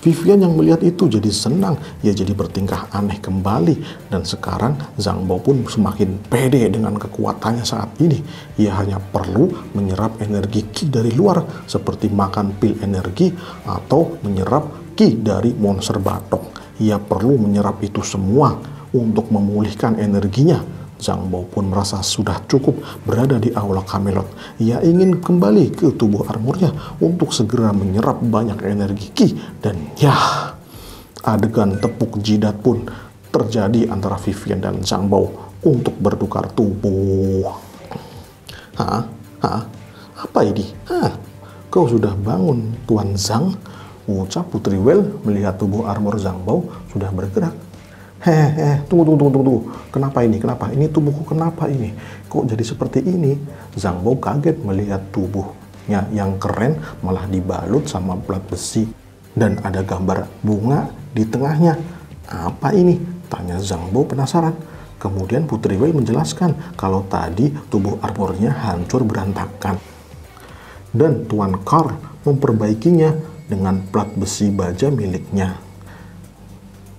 Vivian yang melihat itu jadi senang, ia jadi bertingkah aneh kembali. Dan sekarang Zhang Bao pun semakin pede dengan kekuatannya saat ini. Ia hanya perlu menyerap energi ki dari luar, seperti makan pil energi atau menyerap ki dari monster batok. Ia perlu menyerap itu semua untuk memulihkan energinya. Zhang Bao pun merasa sudah cukup berada di aula Camelot. Ia ingin kembali ke tubuh armornya untuk segera menyerap banyak energi ki. Dan yah, adegan tepuk jidat pun terjadi antara Vivian dan Zhang Bao untuk bertukar tubuh. Hah? Hah? Apa ini? Hah? Kau sudah bangun, Tuan Zhang? Ucap Putri Well melihat tubuh armor Zhang Bao sudah bergerak. Hehehe, tunggu. Kenapa ini? Kenapa? Ini tubuhku kenapa ini? Kok jadi seperti ini? Zhang Bao kaget melihat tubuhnya yang keren malah dibalut sama plat besi. Dan ada gambar bunga di tengahnya. Apa ini? Tanya Zhang Bao penasaran. Kemudian Putri Wei menjelaskan kalau tadi tubuh armornya hancur berantakan. Dan Tuan Carl memperbaikinya dengan plat besi baja miliknya.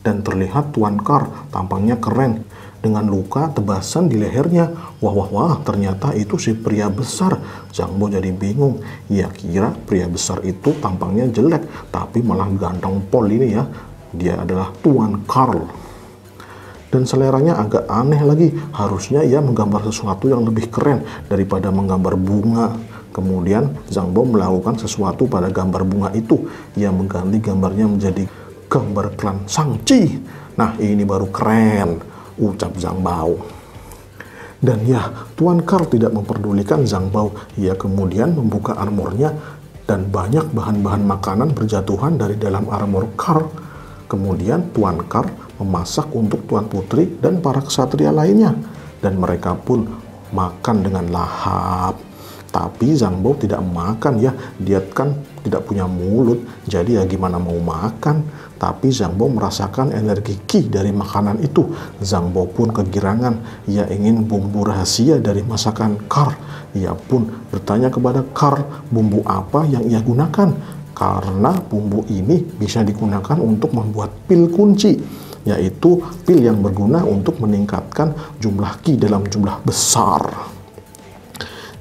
Dan terlihat Tuan Carl tampangnya keren dengan luka tebasan di lehernya. Wah, ternyata itu si pria besar. Zhang Bao jadi bingung. Ia kira pria besar itu tampangnya jelek, tapi malah ganteng pol ini ya. Dia adalah Tuan Carl. Dan seleranya agak aneh lagi. Harusnya ia menggambar sesuatu yang lebih keren daripada menggambar bunga. Kemudian Zhang Bao melakukan sesuatu pada gambar bunga itu. Ia mengganti gambarnya menjadi gambar klan Changxi. Nah, ini baru keren, ucap Zhang Bao. Dan ya, Tuan Carl tidak memperdulikan Zhang Bao. Ia kemudian membuka armornya dan banyak bahan-bahan makanan berjatuhan dari dalam armor Carl. Kemudian Tuan Carl memasak untuk Tuan Putri dan para kesatria lainnya. Dan mereka pun makan dengan lahap. Tapi Zhang Bao tidak makan ya, dia kan tidak punya mulut, jadi ya gimana mau makan. Tapi Zhang Bao merasakan energi ki dari makanan itu. Zhang Bao pun kegirangan. Ia ingin bumbu rahasia dari masakan Carl. Ia pun bertanya kepada Carl bumbu apa yang ia gunakan. Karena bumbu ini bisa digunakan untuk membuat pil kunci, yaitu pil yang berguna untuk meningkatkan jumlah ki dalam jumlah besar.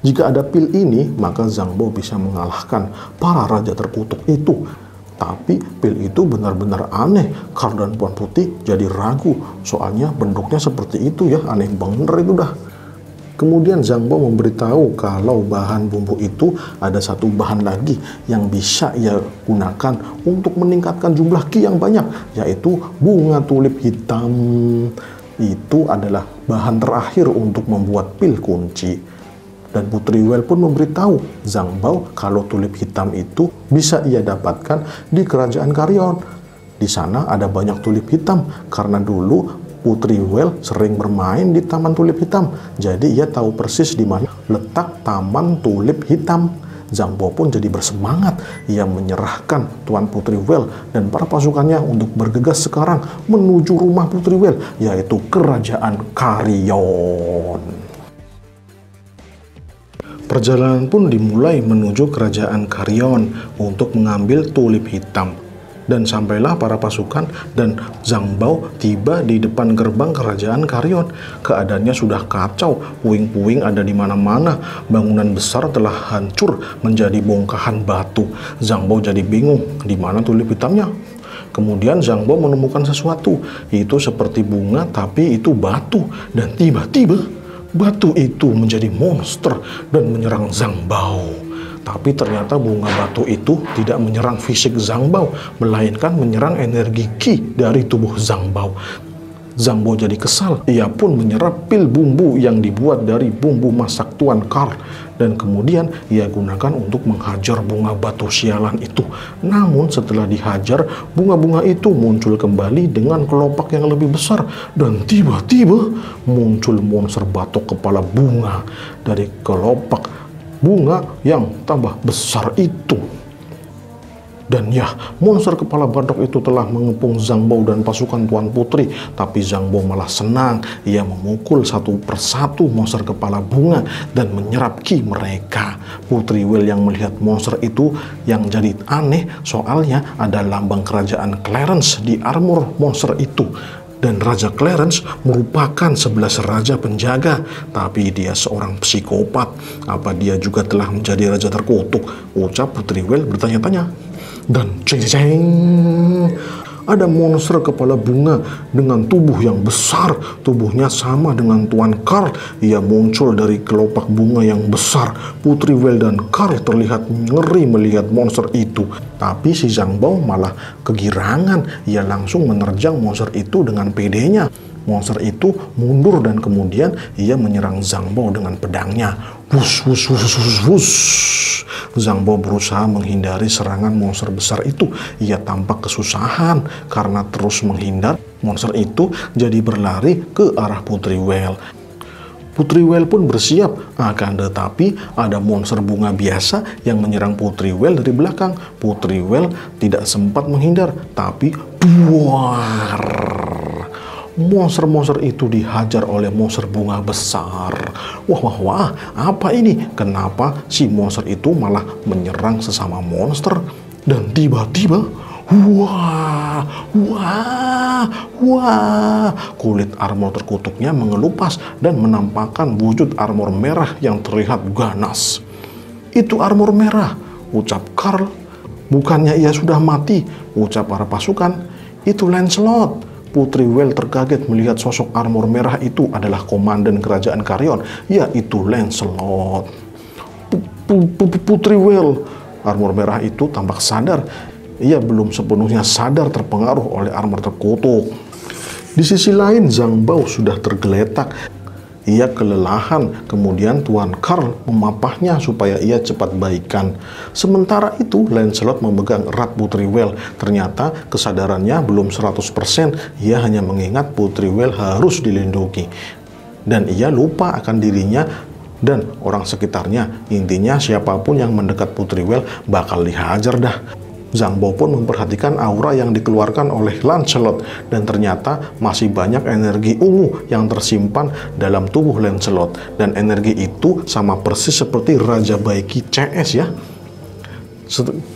Jika ada pil ini, maka Zhang Bao bisa mengalahkan para raja terkutuk itu. Tapi pil itu benar-benar aneh. Karl dan Puan Putih jadi ragu, soalnya bentuknya seperti itu ya, aneh bener itu dah. Kemudian Zhang Bao memberitahu kalau bahan bumbu itu ada satu bahan lagi yang bisa ia gunakan untuk meningkatkan jumlah ki yang banyak, yaitu bunga tulip hitam. Itu adalah bahan terakhir untuk membuat pil kunci. Dan Putri Well pun memberitahu Zhang Bao kalau tulip hitam itu bisa ia dapatkan di kerajaan Karyon. Di sana ada banyak tulip hitam karena dulu Putri Well sering bermain di taman tulip hitam, jadi ia tahu persis di mana letak taman tulip hitam. Zhang Bao pun jadi bersemangat. Ia menyerahkan Tuan Putri Well dan para pasukannya untuk bergegas sekarang menuju rumah Putri Well, yaitu kerajaan Karyon. Perjalanan pun dimulai menuju kerajaan Karyon untuk mengambil tulip hitam. Dan sampailah para pasukan dan Zhang Bao tiba di depan gerbang kerajaan Karyon. Keadaannya sudah kacau, puing-puing ada di mana-mana, bangunan besar telah hancur menjadi bongkahan batu. Zhang Bao jadi bingung, di mana tulip hitamnya? Kemudian Zhang Bao menemukan sesuatu, itu seperti bunga tapi itu batu, dan tiba-tiba batu itu menjadi monster dan menyerang Zhang Bao. Tapi ternyata bunga batu itu tidak menyerang fisik Zhang Bao, melainkan menyerang energi Qi dari tubuh Zhang Bao. Zhang Bao jadi kesal, ia pun menyerap pil bumbu yang dibuat dari bumbu masak Tuan Carl. Dan kemudian ia gunakan untuk menghajar bunga batu sialan itu. Namun setelah dihajar, bunga-bunga itu muncul kembali dengan kelopak yang lebih besar. Dan tiba-tiba muncul monster batok kepala bunga dari kelopak bunga yang tambah besar itu. Dan ya, monster kepala batok itu telah mengepung Zhang Bao dan pasukan Tuan Putri. Tapi Zhang Bao malah senang. Ia memukul satu persatu monster kepala bunga dan menyerap ki mereka. Putri Well yang melihat monster itu yang jadi aneh, soalnya ada lambang kerajaan Clarence di armor monster itu. Dan Raja Clarence merupakan 11 raja penjaga, tapi dia seorang psikopat. Apa dia juga telah menjadi raja terkutuk? Ucap Putri Well bertanya-tanya. Dan ceng-ceng, ada monster kepala bunga dengan tubuh yang besar. Tubuhnya sama dengan Tuan Carl. Ia muncul dari kelopak bunga yang besar. Putri Well dan Carl terlihat ngeri melihat monster itu. Tapi si Zhang Bao malah kegirangan. Ia langsung menerjang monster itu dengan pedenya. Monster itu mundur dan kemudian ia menyerang Zhang Bao dengan pedangnya. Wush, wush, wush, wush, wush. Zhang Bao berusaha menghindari serangan monster besar itu. Ia tampak kesusahan karena terus menghindar. Monster itu jadi berlari ke arah Putri Well. Putri Well pun bersiap, akan tetapi ada monster bunga biasa yang menyerang Putri Well dari belakang. Putri Well tidak sempat menghindar, tapi buar. Monster-monster itu dihajar oleh monster bunga besar. Wah, wah, wah, apa ini? Kenapa si monster itu malah menyerang sesama monster? Dan tiba-tiba, wah, wah, wah, kulit armor terkutuknya mengelupas dan menampakkan wujud armor merah yang terlihat ganas. Itu armor merah, ucap Carl. Bukannya ia sudah mati, ucap para pasukan. Itu Lancelot. Putri Well terkaget melihat sosok armor merah itu adalah komandan kerajaan Karyon, yaitu Lancelot. Putri Well, armor merah itu tampak sadar. Ia belum sepenuhnya sadar terpengaruh oleh armor terkutuk. Di sisi lain, Zhang Bao sudah tergeletak. Ia kelelahan, kemudian Tuan Carl memapahnya supaya ia cepat baikan. Sementara itu, Lancelot memegang erat Putri Well. Ternyata kesadarannya belum 100%, ia hanya mengingat Putri Well harus dilindungi. Dan ia lupa akan dirinya dan orang sekitarnya. Intinya siapapun yang mendekat Putri Well bakal dihajar dah. Zhang Bao pun memperhatikan aura yang dikeluarkan oleh Lancelot, dan ternyata masih banyak energi ungu yang tersimpan dalam tubuh Lancelot, dan energi itu sama persis seperti Raja Baiki CS ya.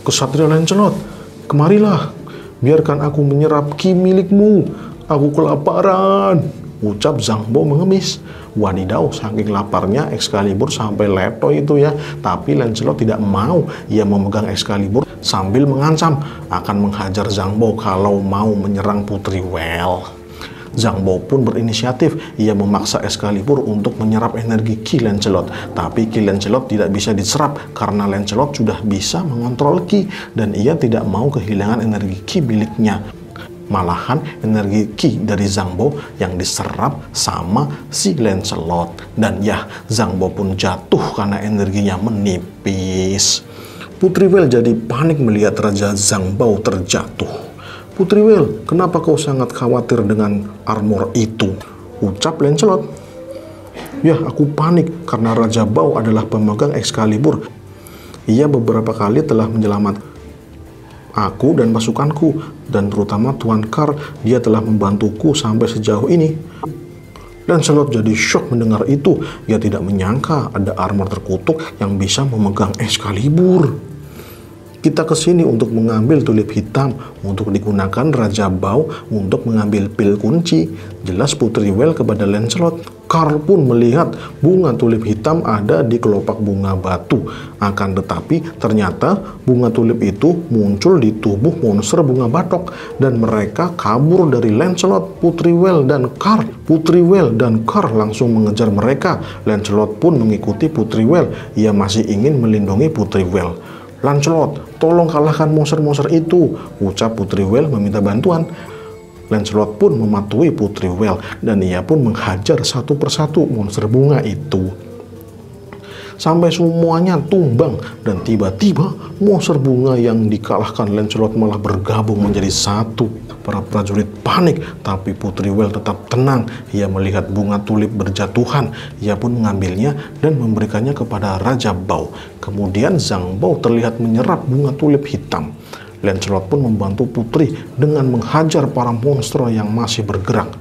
Kesatria Lancelot, kemarilah, biarkan aku menyerap ki milikmu, aku kelaparan, ucap Zhang Bao mengemis. Wadidaw, saking laparnya Excalibur sampai leto itu ya. Tapi Lancelot tidak mau. Ia memegang Excalibur sambil mengancam akan menghajar Zhang Bao kalau mau menyerang Putri Well. Zhang Bao pun berinisiatif. Ia memaksa Excalibur untuk menyerap energi Ki Lancelot. Tapi Ki Lancelot tidak bisa diserap karena Lancelot sudah bisa mengontrol Ki, dan ia tidak mau kehilangan energi Ki miliknya. Malahan energi Ki dari Zhang Bao yang diserap sama si Lancelot, dan ya Zhang Bao pun jatuh karena energinya menipis. Putri Well jadi panik melihat Raja Zhang Bao terjatuh. "Putri Well, kenapa kau sangat khawatir dengan armor itu?" ucap Lancelot. "Ya, aku panik karena Raja Bao adalah pemegang Excalibur. Ia beberapa kali telah menyelamatkan aku dan pasukanku, dan terutama Tuan Carl. Dia telah membantuku sampai sejauh ini." Lancelot jadi shock mendengar itu. Ia tidak menyangka ada armor terkutuk yang bisa memegang Excalibur. "Kita ke sini untuk mengambil tulip hitam untuk digunakan Raja Bao untuk mengambil pil kunci," jelas Putri Well kepada Lancelot. Carl pun melihat bunga tulip hitam ada di kelopak bunga batu. Akan tetapi ternyata bunga tulip itu muncul di tubuh monster bunga batok, dan mereka kabur dari Lancelot, Putri Well dan Carl. Putri Well dan Carl langsung mengejar mereka. Lancelot pun mengikuti Putri Well. Ia masih ingin melindungi Putri Well. "Lancelot, tolong kalahkan monster-monster itu," ucap Putri Well meminta bantuan. Lancelot pun mematuhi Putri Well, dan ia pun menghajar satu persatu monster bunga itu sampai semuanya tumbang. Dan tiba-tiba monster bunga yang dikalahkan Lancelot malah bergabung menjadi satu. Para prajurit panik, tapi Putri Well tetap tenang. Ia melihat bunga tulip berjatuhan. Ia pun mengambilnya dan memberikannya kepada Raja Bao. Kemudian Zhang Bao terlihat menyerap bunga tulip hitam. Lancelot pun membantu Putri dengan menghajar para monster yang masih bergerak.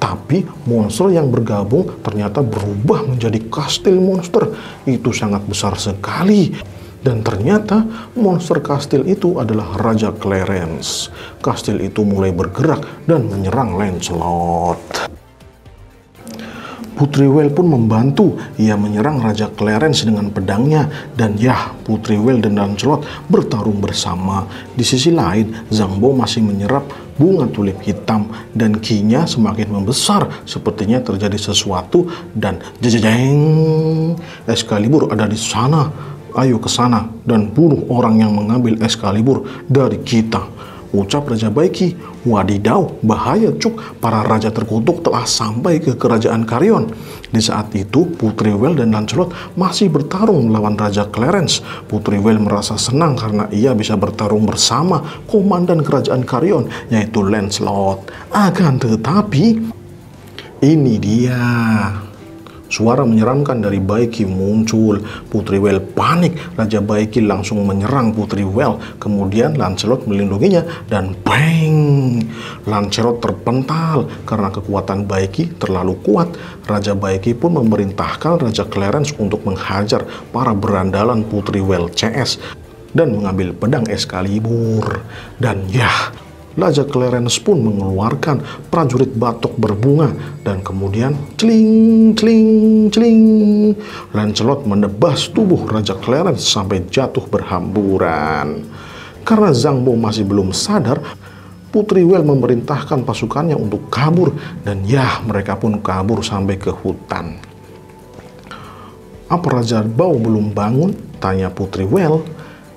Tapi monster yang bergabung ternyata berubah menjadi kastil monster. Itu sangat besar sekali. Dan ternyata monster kastil itu adalah Raja Clarence. Kastil itu mulai bergerak dan menyerang Lancelot. Putri Well pun membantu. Ia menyerang Raja Clarence dengan pedangnya. Dan yah, Putri Well dan Lancelot bertarung bersama. Di sisi lain, Zhang Bao masih menyerap bunga tulip hitam. Dan kinya semakin membesar. Sepertinya terjadi sesuatu. Dan jajajeng, Excalibur ada di sana. "Ayo ke sana dan bunuh orang yang mengambil Excalibur dari kita," ucap Raja Baiki. "Wadidaw, bahaya cuk, para raja terkutuk telah sampai ke kerajaan Karyon." Di saat itu, Putri Well dan Lancelot masih bertarung melawan Raja Clarence. Putri Well merasa senang karena ia bisa bertarung bersama komandan kerajaan Karyon, yaitu Lancelot. Akan tetapi, ini dia. Suara menyeramkan dari Baiki muncul. Putri Well panik. Raja Baiki langsung menyerang Putri Well. Kemudian Lancelot melindunginya, dan bang! Lancelot terpental karena kekuatan Baiki terlalu kuat. Raja Baiki pun memerintahkan Raja Clarence untuk menghajar para berandalan Putri Well CS dan mengambil pedang Excalibur. Dan yah, Raja Clarence pun mengeluarkan prajurit batok berbunga, dan kemudian celing, celing, celing. Lancelot menebas tubuh Raja Clarence sampai jatuh berhamburan. Karena Zhang Bao masih belum sadar, Putri Well memerintahkan pasukannya untuk kabur, dan yah, mereka pun kabur sampai ke hutan. "Apa Raja Bao belum bangun?" tanya Putri Well.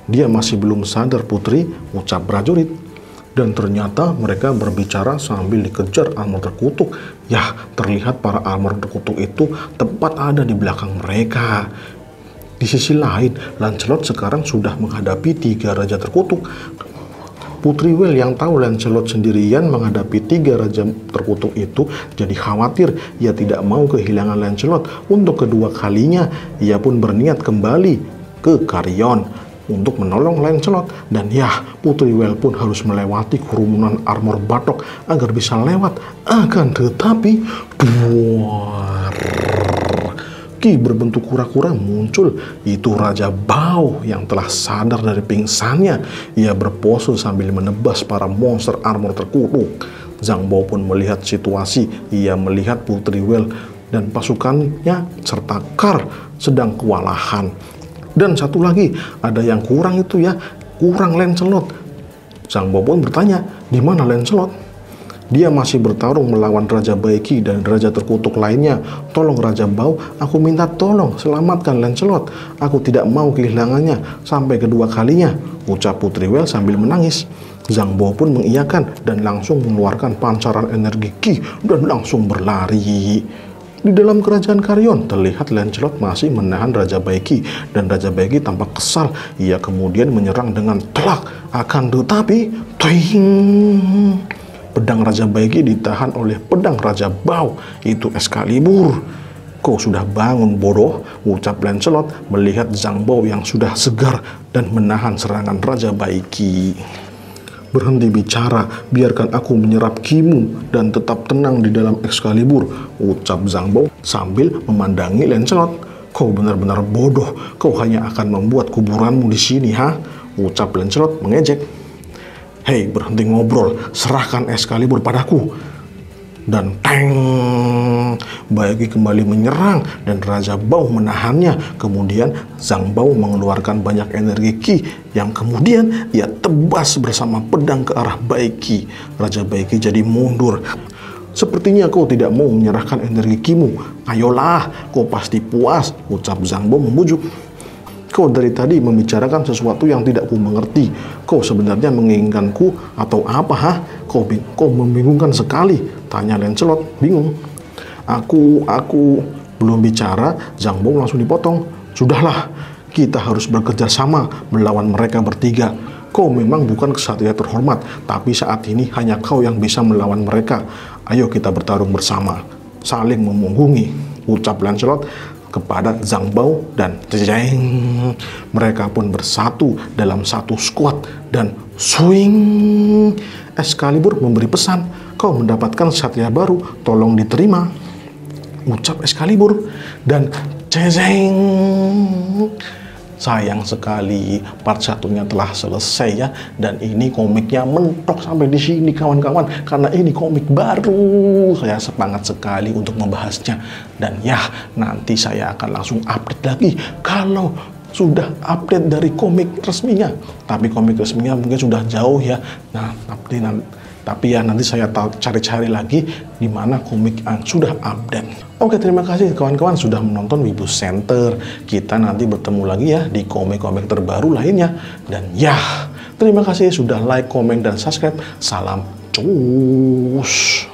"Dia masih belum sadar, Putri," ucap prajurit. Dan ternyata mereka berbicara sambil dikejar armor terkutuk. Yah, terlihat para armor terkutuk itu tepat ada di belakang mereka. Di sisi lain, Lancelot sekarang sudah menghadapi 3 raja terkutuk. Putri Well yang tahu Lancelot sendirian menghadapi 3 raja terkutuk itu jadi khawatir. Ia tidak mau kehilangan Lancelot untuk kedua kalinya. Ia pun berniat kembali ke Karyon untuk menolong Lancelot, dan yah, Putri Well pun harus melewati kerumunan armor batok agar bisa lewat. Akan tetapi, duar, Ki berbentuk kura-kura muncul. Itu Raja Bao yang telah sadar dari pingsannya. Ia berpose sambil menebas para monster armor terkutuk. Zhang Bao pun melihat situasi. Ia melihat Putri Well dan pasukannya serta Carl sedang kewalahan. Dan satu lagi, ada yang kurang itu ya, kurang Lancelot. Zhang Bao pun bertanya, di mana Lancelot? Dia masih bertarung melawan Raja Baiki dan Raja Terkutuk lainnya. Tolong Raja Bao, aku minta tolong selamatkan Lancelot. Aku tidak mau kehilangannya sampai kedua kalinya, ucap Putri Well sambil menangis. Zhang Bao pun mengiyakan dan langsung mengeluarkan pancaran energi Ki dan langsung berlari. Di dalam kerajaan Karyon, terlihat Lancelot masih menahan Raja Baiki, dan Raja Baiki tampak kesal. Ia kemudian menyerang dengan telak. Akan tetapi, ting, pedang Raja Baiki ditahan oleh pedang Raja Bao, itu Excalibur. Kau sudah bangun bodoh, ucap Lancelot melihat Zhang Bao yang sudah segar dan menahan serangan Raja Baiki. Berhenti bicara, biarkan aku menyerap kimu dan tetap tenang di dalam Excalibur, ucap Zhang Bao sambil memandangi Lancelot. Kau benar-benar bodoh, kau hanya akan membuat kuburanmu di sini, ha? Ucap Lancelot mengejek. Hei, berhenti ngobrol, serahkan Excalibur padaku. Dan teng, Baiki kembali menyerang dan Raja Bao menahannya. Kemudian Zhang Bao mengeluarkan banyak energi Ki yang kemudian ia tebas bersama pedang ke arah Baiki. Raja Baiki jadi mundur. Sepertinya kau tidak mau menyerahkan energi Kimu. Ayolah, kau pasti puas, ucap Zhang Bao membujuk. Kau dari tadi membicarakan sesuatu yang tidak ku mengerti. Kau sebenarnya menginginkanku atau apa, ha? Kau membingungkan sekali, tanya Lancelot bingung. Aku belum bicara, Zhang Bao langsung dipotong. Sudahlah, kita harus bekerja sama melawan mereka bertiga. Kau memang bukan kesatria terhormat, tapi saat ini hanya kau yang bisa melawan mereka. Ayo kita bertarung bersama, saling memunggungi, ucap Lancelot kepada Zhang Bao, dan jeng, mereka pun bersatu dalam satu skuad dan swing. Excalibur memberi pesan, kau mendapatkan satria baru, tolong diterima, ucap Excalibur, dan jeng. Sayang sekali, part satunya telah selesai ya, dan ini komiknya mentok sampai di sini kawan-kawan, karena ini komik baru. Saya semangat sekali untuk membahasnya, dan ya nanti saya akan langsung update lagi kalau sudah update dari komik resminya. Tapi komik resminya mungkin sudah jauh ya. Nah, tapi ya nanti saya cari-cari lagi di mana komik yang sudah update. Oke, terima kasih kawan-kawan sudah menonton Wibu Center. Kita nanti bertemu lagi ya di komik-komik terbaru lainnya. Dan ya, terima kasih sudah like, komen, dan subscribe. Salam cus.